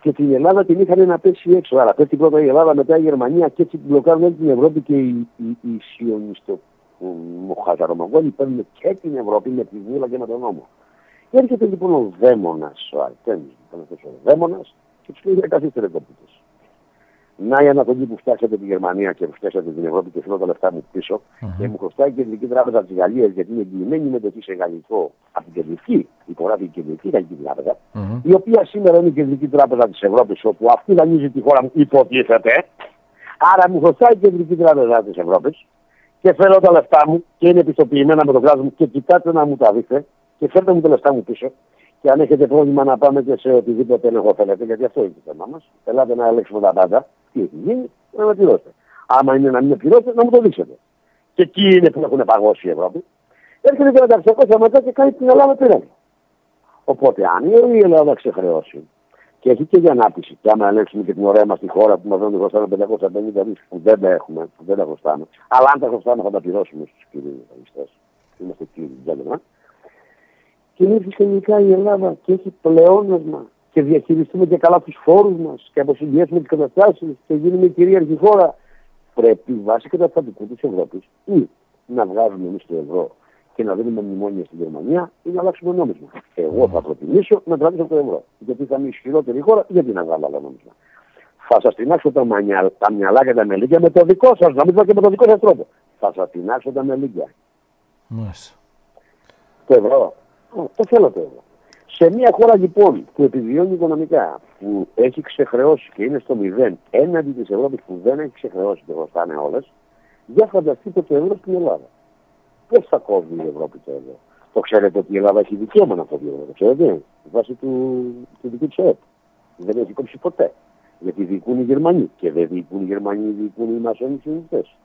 Και την Ελλάδα την είχαν να πέσει έξω. Άρα πέφτει πρώτα η Ελλάδα, μετά η Γερμανία, και έτσι μπλοκάρουν όλη την Ευρώπη και οι, οι, οι σιωνιστομοχαζαρομαγόλοι παίρνουν και την Ευρώπη με τη βούλα και με τον νόμο. Έρχεται λοιπόν ο δαίμονας, ο Αρτέμης, ο δαίμονας, και τους λέει: καθίστε ρε κοπίτες. Να η ανατολή που φτιάξατε τη Γερμανία και που φτιάξατε την Ευρώπη και φέρνω τα λεφτά μου πίσω, mm-hmm. και μου χρωστάει η κεντρική τράπεζα της Γαλλίας, γιατί είναι εγγυημένη μετοχή σε γαλλικό από την κεντρική, υπογράφει η κεντρική γαλλική τράπεζα, mm-hmm. η οποία σήμερα είναι η κεντρική τράπεζα της Ευρώπης, όπου αυτή δανείζει τη χώρα μου, υποτίθεται. Άρα μου χρωστάει η κεντρική τράπεζα της Ευρώπης και φέρνω τα λεφτά μου και είναι επιστοποιημένα με το κράτος μου, και κοιτάτε να μου τα δείξετε και φέρτε μου τα λεφτά μου πίσω. Και αν έχετε πρόβλημα να πάμε και σε οτιδήποτε έλεγχο θέλετε, γιατί αυτό είναι το θέμα μας. Ελάτε να ελέγξουμε τα πάντα. Τι έχει γίνει, να με πληρώσετε. Άμα είναι να μην με πληρώσετε, να μου το δείξετε. Και εκεί είναι που έχουν παγώσει η Ευρώπη. Έρχεται και ένα ταξιακό μετά και κάνει την Ελλάδα πειράζει. Οπότε, αν η Ελλάδα ξεχρεώσει και έχει και για ανάπτυξη, και άμα ελέγξουμε και την ωραία μας τη χώρα που μας δίνουν χρωστάμε πεντακόσια πενήντα δισεκατομμύρια που δεν τα έχουμε, που δεν τα χρωστάμε, αλλά αν τα χρωστάμε θα τα πληρώσουμε στους κυρίους αγιστές. Είμαστε κύριοι τζέλεμα. Και ήρθε γενικά η Ελλάδα και έχει πλεόνασμα. Και διαχειριστούμε και καλά τους φόρους μας και αποσυντιέσουμε τις καταστάσεις και γίνουμε η κυρίαρχη χώρα. Πρέπει βάσει καταστατικού της Ευρώπης ή να βγάζουμε εμείς το ευρώ και να δίνουμε μνημόνια στην Γερμανία ή να αλλάξουμε νόμισμα. Εγώ θα προτιμήσω να κρατήσω το ευρώ. Γιατί θα είμαι ισχυρότερη χώρα, γιατί να βγάλω άλλο νόμισμα. Θα σας τεινάξω τα, μανιά, τα μυαλά και τα μελίκια με το δικό σας νόμισμα και με το δικό σας τρόπο. Θα σας τεινάξω τα μελίκια. Nice. Το ευρώ. Το θέλω το ευρώ. Σε μια χώρα λοιπόν που επιβιώνει οικονομικά, που έχει ξεχρεώσει και είναι στο μηδέν, έναντι της Ευρώπης που δεν έχει ξεχρεώσει και χρωστάνε όλες, για φανταστείτε το ευρώ στην Ελλάδα. Πώς θα κόβει η Ευρώπη το ευρώ? Το ξέρετε ότι η Ελλάδα έχει δικαίωμα να κόβει το ευρώ, το ξέρετε, βάσει του, του δικού της ΕΕΠ. Δεν έχει κόψει ποτέ. Γιατί διοικούν οι Γερμανοί. Και δεν διοικούν οι Γερμανοί, διοικούν οι μασόνοι συνδυτές.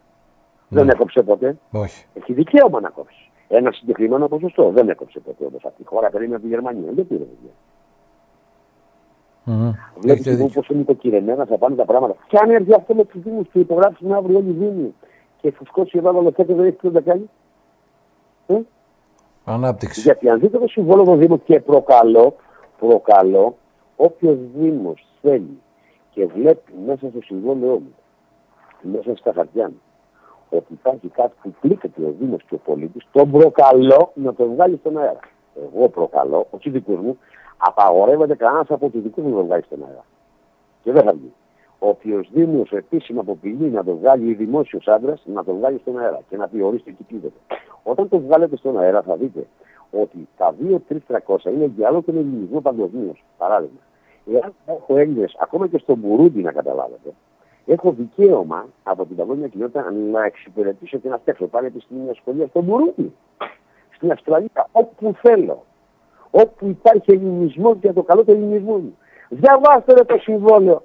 Ναι. Δεν έκοψε ποτέ. Όχι. Έχει δικαίωμα να κόψει. Ένα συγκεκριμένο ποσοστό. Δεν έκοψε ποτέ όμως αυτή η χώρα, περίμενε από τη Γερμανία. Γιατί δεν πήρε. Mm-hmm. Βλέπετε λοιπόν πως είναι οικοκυρεμένα, θα πάνε τα πράγματα. Και αν έρθει αυτό με τους Δήμους και υπογράψουν αύριο όλοι οι Δήμοι και φουσκώσει η Ελλάδα λεφτά και δεν έχει τίποτα κάνει. Ε? Ανάπτυξη. Γιατί αν δείτε το συμβόλαιο των Δήμων, και προκαλώ, προκαλώ, όποιος Δήμος θέλει και βλέπει μέσα στο συμβόλαιό μου, μέσα στα χαρτιά μου, ότι υπάρχει κάτι που πλήττεται ο Δήμος και ο πολίτης, τον προκαλώ να τον βγάλει στον αέρα. Εγώ προκαλώ, όχι δικούς μου, απαγορεύεται κανένας από τους δικούς μου να τον βγάλει στον αέρα. Και δεν θα βγει. Όποιος Δήμος επίσημα απειλεί να τον βγάλει, ή δημόσιος άντρας, να τον βγάλει στον αέρα και να πει: ορίστε, εκεί πλήττεται. Όταν τον βγάλετε στον αέρα, θα δείτε ότι τα δύο τρεις τριακόσια είναι για άλλο τον ελληνισμό παγκοσμίως. Παράδειγμα, εάν έχω Έλληνες, ακόμα και στον Μπουρούντι να καταλάβετε, έχω δικαίωμα από την παγκόσμια κοινότητα να εξυπηρετήσω και να φτιάξω πανεπιστήμια, σχολεία στον Μπουρούντι, στην Αυστραλία, όπου θέλω. Όπου υπάρχει ελληνισμό και το καλό του ελληνισμού μου. Διαβάστε το συμβόλαιο.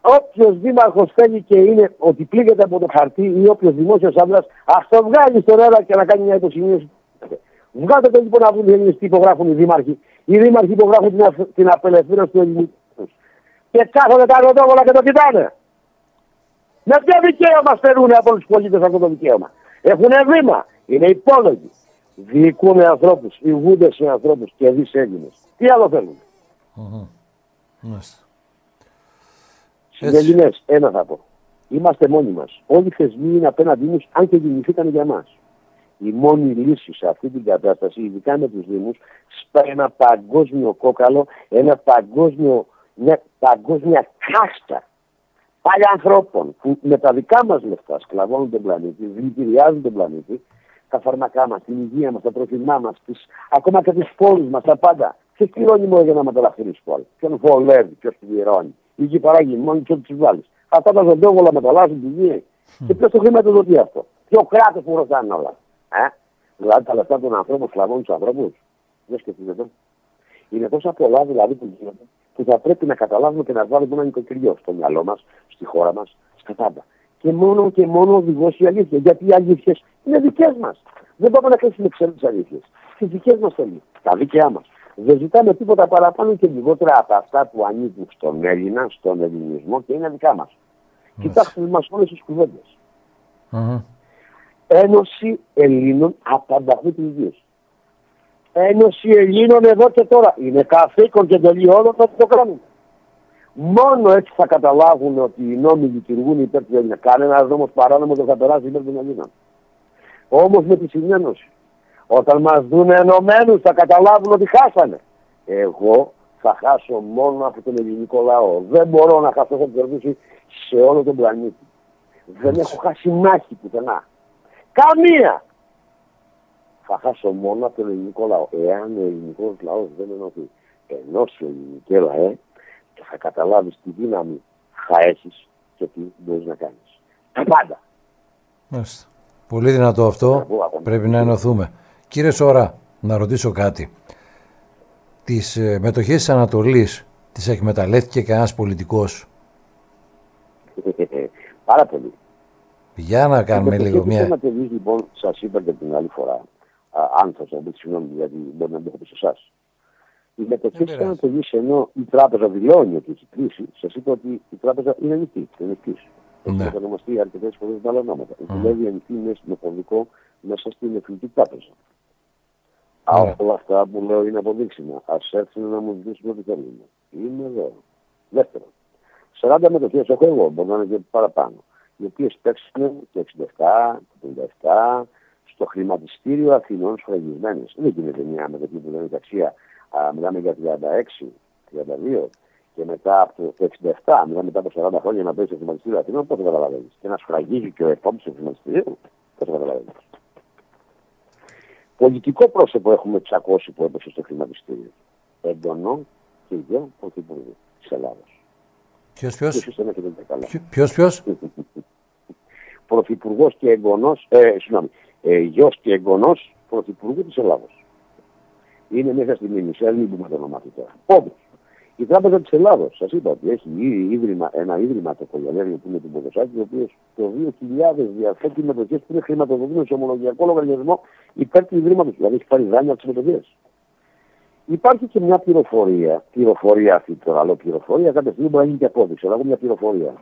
Όποιος δήμαρχος θέλει και είναι ότι πλήγεται από το χαρτί ή όποιος δημόσιος άντρας, ας το βγάλει στον αέρα και να κάνει μια υποσημείωση. Βγάλτε το λοιπόν να δουν οι Ελληνιστοί υπογράφουν οι δήμαρχοι. Οι δήμαρχοι υπογράφουν την, αφ... την απελευθέρωση του ελληνικού. Και κάθονται τα αγροτόβολα και το κοιτάνε. Με ποιο δικαίωμα στερούν από τους πολίτες αυτό το δικαίωμα? Έχουν βήμα. Είναι υπόλογοι. Διοικούν ανθρώπους, ηγούνται σε ανθρώπους και δις Έλληνες. Τι άλλο θέλουν? Συνελληνές, ένα θα πω. Είμαστε μόνοι μας. Όλοι οι θεσμοί είναι απέναντί μας, αν και γεννηθήκαν για μας. Η μόνη λύση σε αυτή την κατάσταση, ειδικά με τους Δήμους, σπάει ένα παγκόσμιο κόκαλο, ένα παγκόσμιο, μια παγκόσμια κάστα πάλι ανθρώπων που με τα δικά μας λεφτά σκλαβώνουν τον πλανήτη, δηλητηριάζουν τον πλανήτη, τα φαρμακά μας, την υγεία μας, τα τροφιμά μας, τις, ακόμα και τις πόλεις μας, τα πάντα. Ποιος πληρώνει μόνο για να μεταλλαχθούν τις πόλεις? Ποιον βολεύει, ποιος πληρώνει? Η γη παράγει μόνο, ποιον τις βάλεις? Αυτά τα ζωντόβολα μεταλλάσσουν τη γη. Και ποιος το χρηματοδοτεί αυτό? Ποιο κράτος που ρωτάνε όλα? Ε? Δηλαδή τα λεφτά των ανθρώπων σλαβώνουν τους ανθρώπους. Δεν σκεφτείτε. Είναι τόσα πολλά δηλαδή που γίνονται που θα πρέπει να καταλάβουμε και να βάλουμε ένα νοικοκυριό στο μυαλό μας, στη χώρα μας, στα πάντα. Και μόνο και μόνο οδηγός η αλήθεια. Γιατί οι αλήθειες είναι δικές μας. Δεν πάμε να κλείσουμε ξένες αλήθειες. Τις δικές μας θέλει. Τα δίκαιά μας. Δεν ζητάμε τίποτα παραπάνω και λιγότερα από αυτά που ανήκουν στον Έλληνα, στον ελληνισμό και είναι δικά μας. Mm. Κοιτάξτε μας όλες τις κουβέντες. Mm. Ένωση Ελλήνων απανταχθεί της βίας. Ένωση Ελλήνων εδώ και τώρα. Είναι καθήκον και τελειώνω να το κάνουμε. Μόνο έτσι θα καταλάβουν ότι οι νόμοι λειτουργούν υπέρ του Έλληνα. Κανένας νόμος παράνομος δεν θα περάσει υπέρ των Ελλήνων. Όμως με τη συνένωση. Όταν μας δουν ενωμένους θα καταλάβουν ότι χάσανε. Εγώ θα χάσω μόνο από τον ελληνικό λαό. Δεν μπορώ να χάσω, έχω κερδίσει σε όλο τον πλανήτη. Δεν έχω χάσει μάχη πουθενά. Καμία! Θα χάσω μόνο από τον ελληνικό λαό. Εάν ο ελληνικός λαός δεν ενωθεί, ενώσει ελληνική λαέ, και θα καταλάβεις τη δύναμη θα έχεις και τι μπορείς να κάνεις. Τα πάντα. Μάλιστα. Πολύ δυνατό αυτό. Πρέπει να ενωθούμε. Κύριε Σώρρα, να ρωτήσω κάτι. Τις μετοχές της Ανατολής τις εκμεταλλεύτηκε κανένας πολιτικός? Πάρα πολύ. Για να κάνουμε λίγο μια... Το Ανατολής, λοιπόν, σας είπα και την άλλη φορά, αν θα σας πει, συγγνώμη, γιατί μπορεί να μην έχω πει σε εσάς. Η μετοχή της Ανατολής, ενώ η τράπεζα δηλώνει ότι έχει κλείσει, σας είπα ότι η τράπεζα είναι ανοιχτή, δεν έχει κλείσει. Έχει κατανομαστεί αρκετές φορές τα άλλα ονόματα. Δουλεύει ανοιχτή μέσα στο κωδικό, μέσα στην εθνική τράπεζα. Αλλά όλα αυτά που λέω είναι αποδείξιμα. Ας έρθουν να μου ζητήσουν ό,τι θέλουν. Είναι εδώ. Δεύτερον, σαράντα μετοχές έχω εγώ, μπορεί να είναι και παραπάνω. Οι οποίες παίξουν το εξήντα επτά, το πενήντα επτά, στο χρηματιστήριο Αθηνών σφραγισμένες. Δεν γίνεται μια μετοχή που δεν έχει αξία. Uh, μιλάμε για τριάντα έξι, τριάντα δύο και μετά από το εξήντα επτά, μιλάμε μετά από σαράντα χρόνια να παίρνει στο χρηματιστήριο Αθηνών, πώς το καταλαβαίνεις? Και να σφραγίζει και ο επόμενος του χρηματιστηρίου, πώς το καταλαβαίνεις? Πολιτικό πρόσωπο έχουμε εξακόσια που έπεσε στο χρηματιστήριο. Εντονό και ίδιο πρωθυπουργού της Ελλάδας. Ποιος, ποιος? Ποιος, ποιος? Πρωθυπουργός και εγγονός, ε, συγγνώμη, ε, γιος και εγγονός πρωθυπουργού της Ελλάδας. Είναι μέσα στη μνήμη, σε άλλη που με το ονομάτι τώρα. Όμως, η Τράπεζα της Ελλάδος, σας είπα ότι έχει ήδη ίδρυμα, ένα ίδρυμα το Κολιανέργειο που είναι του Ποδοσάκη, το οποίο το δύο χιλιάδες διαθέτει μετοχές που είναι χρηματοδοτούμενες σε ομολογιακό λογαριασμό υπέρ του ιδρύματος, δηλαδή έχει πάρει δάνεια από τις μετοχές. Υπάρχει και μια πληροφορία, πληροφορία αυτή τώρα, αλλά πληροφορία κάποια στιγμή μπορεί να γίνει και απόδειξη, αλλά έχω μια πληροφορία.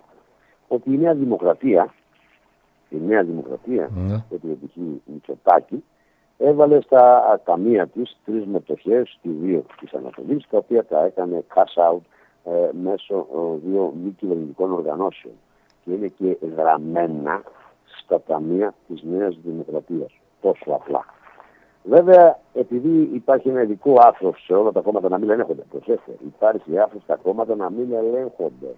Ότι η Νέα Δημοκρατία, η Νέα Δημοκρατία, mm. επιλογική Μητσοτάκη, έβαλε στα ταμεία της τρεις μετοχές, τη δύο της Ανατολής, τα οποία τα έκανε cash out ε, μέσω ε, δύο μη κυβερνητικών οργανώσεων. Και είναι και γραμμένα στα ταμεία της Νέας Δημοκρατίας. Τόσο απλά. Βέβαια, επειδή υπάρχει ένα ειδικό άρθρο σε όλα τα κόμματα να μην ελέγχονται, προσέξτε, υπάρχει άρθρο στα κόμματα να μην ελέγχονται.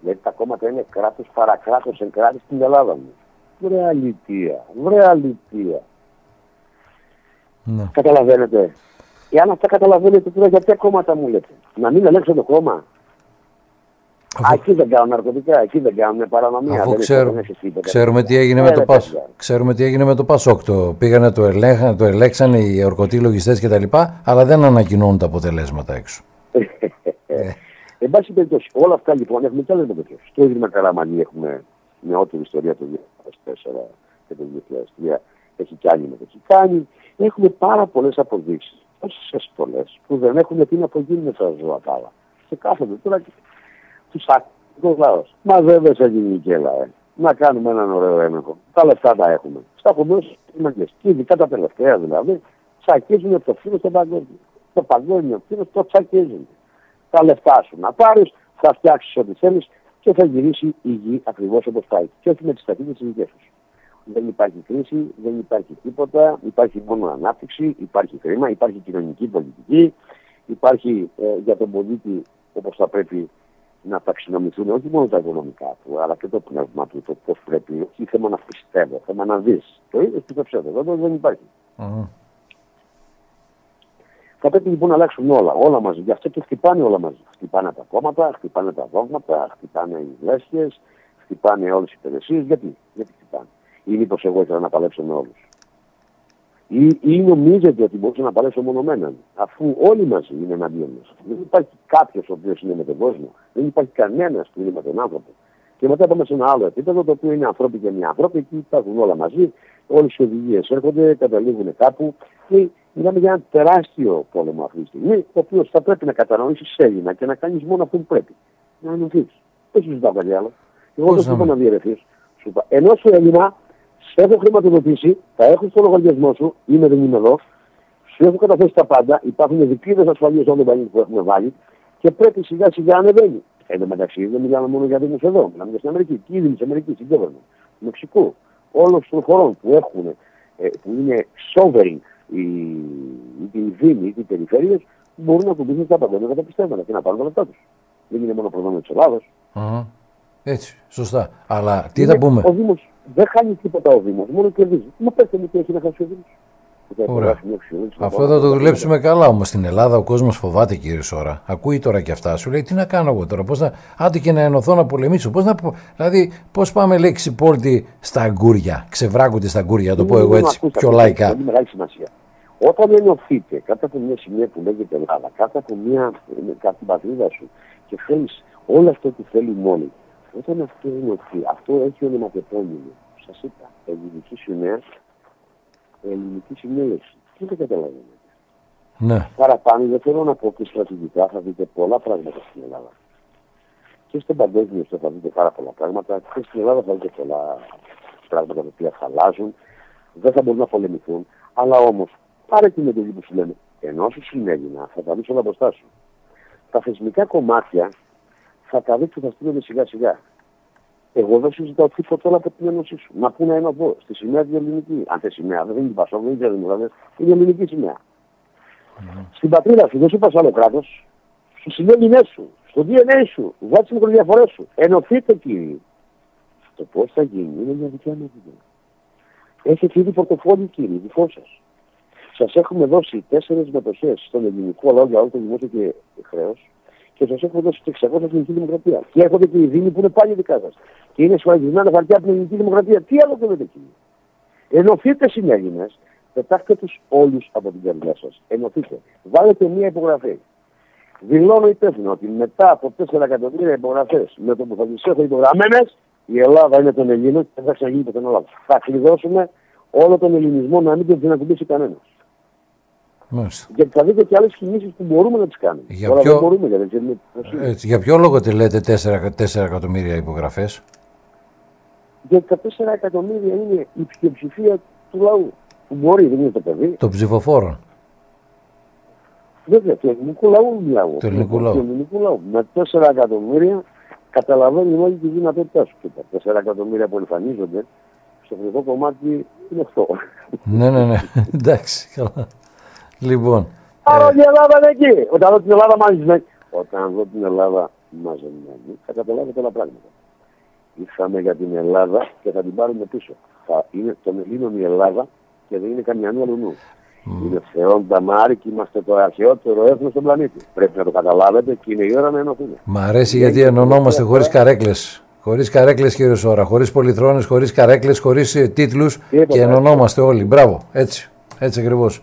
Δηλαδή τα κόμματα είναι κράτος παρακράτος εν κράτη στην Ελλάδα μου. Βρε αλήθεια, βρε αλήθεια. Ναι. Καταλαβαίνετε. Εάν αυτά καταλαβαίνετε τώρα, γιατί κόμματα μου λέτε. Να μην ελέγξω το κόμμα. Αφού... Εκεί δεν κάνουν ναρκωτικά, εκεί δεν κάνουν παρανομία. Αφού δεν ξέρουμε, εσύ, ξέρουμε, τι έγινε με το Πασ... ξέρουμε τι έγινε με το Πασόκ. Το πήγανε, το, ελέγχαν, το ελέγξαν οι ορκωτοί λογιστές κτλ. Αλλά δεν ανακοινώνουν τα αποτελέσματα έξω. ε. Εν πάση περιπτώσει, όλα αυτά λοιπόν έχουμε κι άλλες μετοχές. Στο ίδρυμα Καραμανή έχουμε νεότερη ιστορία το δύο χιλιάδες τέσσερα και το δύο χιλιάδες τρία. Έχει κι άλλη μετοχή κάνει. Έχουμε πάρα πολλές αποδείξεις. Τόσες πολλές που δεν έχουν τι να απογίνουν στα ζωατάλα. Και κάθονται τώρα και. Τους ακούει ο λαός. Μαζεύεσαι ελληνική Ελλάδα. Να κάνουμε έναν ωραίο έλεγχο. Τα λεφτά τα έχουμε. Στα χωμές μαγκές. Και ειδικά τα τελευταία δηλαδή, τσακίζουν το φύλλο στο παγκόσμιο. Το παγκόσμιο φύλλο το τσακίζουν. Τα λεφτά σου να πάρεις, θα φτιάξεις ό,τι θέλεις και θα γυρίσει η γη ακριβώς όπως πάει. Και όχι με τις ταχύτητες τις δικές σου. Δεν υπάρχει κρίση, δεν υπάρχει τίποτα. Υπάρχει μόνο ανάπτυξη, υπάρχει κρίμα, υπάρχει κοινωνική πολιτική. Υπάρχει ε, για τον πολίτη όπως θα πρέπει να ταξινομηθούν όχι μόνο τα οικονομικά του, αλλά και το πνεύμα του, το πώς πρέπει. Όχι θέμα να πιστεύω, θέμα να δεις. Το είδες και το ψεύδω, εδώ δεν υπάρχει. Mm. Θα πρέπει λοιπόν να αλλάξουν όλα, όλα μαζί. Γι' αυτό και χτυπάνε όλα μαζί. Χτυπάνε τα κόμματα, χτυπάνε τα δόγματα, χτυπάνε οι λέσχες, χτυπάνε όλες οι υπηρεσίες. Γιατί, γιατί χτυπάνε. Ή μήπως εγώ ήθελα να παλέψω με όλους. Ή, ή νομίζετε ότι μπορούσα να παλέψω μόνο με έναν, αφού όλοι μαζί είναι εναντίον μας. Δεν υπάρχει κάποιος ο οποίος είναι με τον κόσμο, δεν υπάρχει κανένας που είναι με τον άνθρωπο. Και μετά πάμε σε ένα άλλο επίπεδο, το οποίο είναι ανθρώποι και μη ανθρώποι, εκεί υπάρχουν όλα μαζί, όλες οι οδηγίες έρχονται, καταλήγουν κάπου. Και μιλάμε για ένα τεράστιο πόλεμο αυτή τη στιγμή, ο οποίος θα πρέπει να κατανοήσεις Έλληνα και να κάνεις μόνο αυτό που πρέπει. Να ενωθείς. Δεν σου ζητάω κάτι άλλο. Εγώ δεν σου είπα να διαιρεθείς. Ενώ σου Έλληνα. Σε έχω χρηματοδοτήσει, θα έχω στο λογαριασμό σου, είμαι δεν είμαι εδώ, σου έχω καταθέσει τα πάντα, υπάρχουν δικλείδες ασφαλείας όλων των παλιών που έχουμε βάλει και πρέπει σιγά σιγά ανεβαίνει. Εν τω μεταξύ δεν μιλάμε μόνο για δήμους εδώ, μιλάμε για στην Αμερική, και οι δήμοι της Αμερικής, στην Κύπρο, του Μεξικού, όλων των χωρών που έχουν, ε, που είναι sovereign, είτε οι δήμοι είτε οι περιφέρειες, μπορούν να κουμπίσουν τα παγκόσμια τα πιστεύματα και να πάρουν τα λεφτά τους. Δεν είναι μόνο προνόμιο της Ελλάδος. Mm-hmm. Έτσι, σωστά. Αλλά τι θα πούμε. Ο Δήμος δεν χάνει τίποτα ο Δήμος, μόνο κερδίζει. Μα πέστε μου τι έχει να χάσει ο Δήμος. Αυτό θα το δουλέψουμε καλά όμως στην Ελλάδα. Ο κόσμος φοβάται, κύριε Σώρρα. Ακούει τώρα και αυτά. Σου λέει τι να κάνω εγώ τώρα. Πώς να... Άντε και να ενωθώ να πολεμήσω. Πώς να... Δηλαδή, πώς πάμε λέξη πόλτη στα αγκούρια. Ξεβράκονται στα αγκούρια, να το πω εγώ έτσι πιο λαϊκά. Έχει μεγάλη σημασία. Όταν ενωθείτε κάτω από μια σημεία που λέγεται Ελλάδα, κάτω από την πατρίδα σου και θέλει όλο αυτό που θέλει μόνο. Όταν αυτό ενωθεί, αυτό έχει ονοματεπώνυμο. Σας είπα, ελληνική συνέλευση, ελληνική συνέλευση. Τι δεν καταλαβαίνετε. Ναι. Παραπάνω δεν θέλω να πω και στρατηγικά θα δείτε πολλά πράγματα στην Ελλάδα. Και στον παγκόσμιο θα δείτε πάρα πολλά πράγματα. Και στην Ελλάδα θα δείτε πολλά πράγματα τα οποία θα αλλάζουν. Δεν θα μπορούν να πολεμηθούν. Αλλά όμως, πάρε την εντολή που σου λένε. Ενώ σου συνέλληνα, θα τα δεις όλα μπροστά σου. Τα θεσμικά κομμάτια. Θα τα δείξω, θα στείλονται σιγά σιγά. Εγώ δεν συζητάω τίποτα όλα από την ένωσή σου. Να πού να είμαι εγώ, στη σημαία τη ελληνική. Αν θε σημαία, δεν είναι την Πασόβ, δεν είναι δηλαδή, είναι η ελληνική σημαία. Mm-hmm. Στην πατρίδα σου, δεν σου είπα άλλο κράτο, στου συνέλληνέ σου, στο ντι εν έι σου, βγάζει τι μικροδιαφορέ σου. Ενωθείτε κύριοι. Το πώ θα γίνει είναι μια δικιά μου δουλειά. Έχετε ήδη πορτοφόλι κύριοι, δικό σα. Σα έχουμε δώσει τέσσερι μετοχέ στον ελληνικό λαό για όλο το δημόσιο και χρέο. Και σα έχω δώσει το εξακόσια στην ελληνική δημοκρατία. Και έρχονται και οι δήμοι που είναι πάλι δικά σα. Και είναι σφραγισμένα χαρτιά από την ελληνική δημοκρατία. Τι άλλο θέλετε εκεί. Ενωθείτε συνέλληνε, πετάξτε του όλου από την καρδιά σα. Ενωθείτε. Βάλετε μία υπογραφή. Δηλώνω υπεύθυνο ότι μετά από τέσσερα εκατομμύρια υπογραφέ με το που θα τι έχω υπογραμμένε, η Ελλάδα είναι των Ελλήνων και δεν θα ξαναγίνει ποτέ άλλο. Θα κλειδώσουμε όλο τον ελληνισμό να μην τον δυνατοποιήσει κανένα. Γιατί θα δείτε και άλλες κινήσεις που μπορούμε να τις κάνουμε. Για Τώρα ποιο... δεν μπορούμε, για, δεν Έτσι, για ποιο λόγο τη λέτε τέσσερα εκατομμύρια υπογραφές. Γιατί τα τέσσερα εκατομμύρια είναι η πλειοψηφία του λαού. Που μπορεί, δεν είναι το παιδί. Των ψηφοφόρων. Βέβαια, του ελληνικού λαού μιλάω. Του ελληνικού λαού. Με τέσσερα εκατομμύρια καταλαβαίνει όλη τη δυνατότητά σου. Και τα τέσσερα εκατομμύρια που εμφανίζονται στο χρυσό κομμάτι είναι αυτό. Ναι, ναι, ναι. Εντάξει, καλά. Λοιπόν, άρα ε... η Ελλάδα είναι εκεί. Όταν δω την Ελλάδα μαζεμένη. Όταν δω την Ελλάδα μαζεμένη, θα καταλάβω πολλά πράγματα. Ήρθαμε για την Ελλάδα και θα την πάρουμε πίσω. Θα είναι των Ελλήνων η Ελλάδα και δεν είναι καμιά άλλη. Είναι θεόν ταμάρι και είμαστε το αρχαιότερο έθνος στον πλανήτη. Πρέπει να το καταλάβετε και είναι η ώρα να ενωθούμε. Μ' αρέσει γιατί ενωνόμαστε χωρίς καρέκλες. Χωρίς καρέκλες, κύριε Σώρρα, χωρίς πολυθρόνες, χωρίς καρέκλες, χωρίς τίτλους και ενωνόμαστε όλοι. Μπράβο, έτσι, έτσι ακριβώς.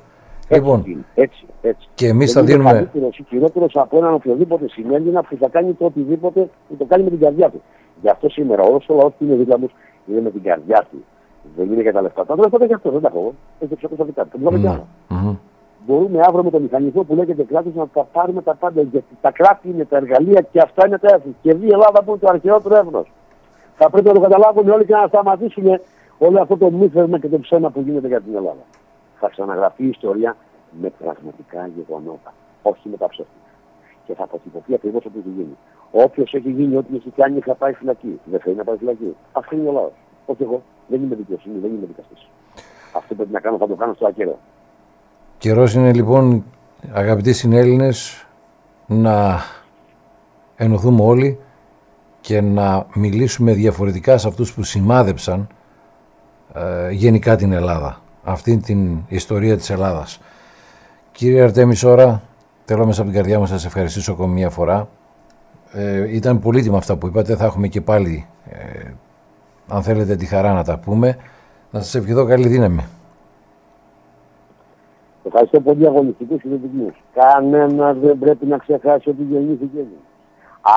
Λοιπόν, έτσι, έτσι. Και εμείς θα δίνουμε. Είναι καλύτερος ή χειρότερος από έναν οποιοδήποτε συνέλληνα που θα κάνει το οτιδήποτε και το κάνει με την καρδιά του. Γι' αυτό σήμερα όλος ο λαός που είναι δίπλα είναι με την καρδιά του. Δεν είναι για τα λεφτά. Τα λεφτά και αυτό δεν τα έχω. Έτσι ξέρω πώ θα τα κάνω. Mm-hmm. Μπορούμε αύριο με το μηχανισμό που λέγεται κράτος να τα πάρουμε τα πάντα. Γιατί τα κράτη είναι τα εργαλεία και αυτά είναι τα έθνη. Και η Ελλάδα που είναι το αρχαιότερο έθνος. Θα πρέπει να το καταλάβουμε όλοι και να σταματήσουμε όλο αυτό το μύθισμα και το ψέμα που γίνεται για την Ελλάδα. Θα ξαναγραφεί η ιστορία με πραγματικά γεγονότα. Όχι με τα ψεύτικα. Και θα αποτυπωθεί ακριβώς ό,τι έχει γίνει. Όποιος έχει γίνει, ό,τι έχει κάνει, θα πάει φυλακή. Δεν θέλει να πάει φυλακή. Αυτό είναι ο λαός. Όχι εγώ. Δεν είμαι δικαιοσύνη, δεν είμαι δικαστής. Αυτό πρέπει να κάνω, θα το κάνω στο ακέραιο. Καιρός είναι λοιπόν, αγαπητοί συνέλληνες, να ενωθούμε όλοι και να μιλήσουμε διαφορετικά σε αυτούς που σημάδεψαν ε, γενικά την Ελλάδα. Αυτήν την ιστορία της Ελλάδας. Κύριε Αρτέμη Σώρρα, θέλω μέσα από την καρδιά μας να σας ευχαριστήσω ακόμη μια φορά. Ε, ήταν πολύτιμα αυτά που είπατε, θα έχουμε και πάλι ε, αν θέλετε τη χαρά να τα πούμε. Να σας ευχηθώ καλή δύναμη. Ευχαριστώ πολύ αγωνιστικούς συνεδρικούς. Κανένας δεν πρέπει να ξεχάσει ότι γεννήθηκε.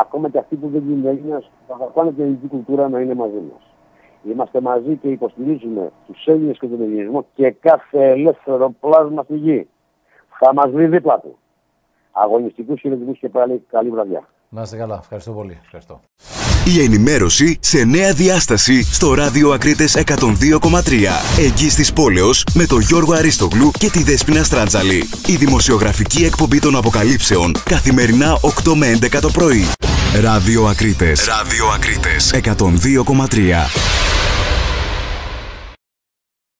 Ακόμα και αυτοί που δεν γεννήθηκαν θα πάνε και η ελληνική κουλτούρα να είναι μαζί μας. Είμαστε μαζί και υποστηρίζουμε τους Έλληνες και τον ελληνισμό και κάθε ελεύθερο πλάσμα στη γη. Θα μας βρει δίπλα του. Αγωνιστικούς συνεδρικούς και πάλι καλή βραδιά. Να είστε καλά. Ευχαριστώ πολύ. Ευχαριστώ. Η ενημέρωση σε νέα διάσταση στο Ράδιο Ακρίτες εκατόν δύο κόμμα τρία. Εγγύς της Πόλεως με τον Γιώργο Αριστόγλου και τη Δέσποινα Στρατζάλη. Η δημοσιογραφική εκπομπή των αποκαλύψεων καθημερινά οκτώ με έντεκα το πρωί. Ράδιο Ακρίτες. Ράδιο Ακρίτες εκατόν δύο κόμμα τρία.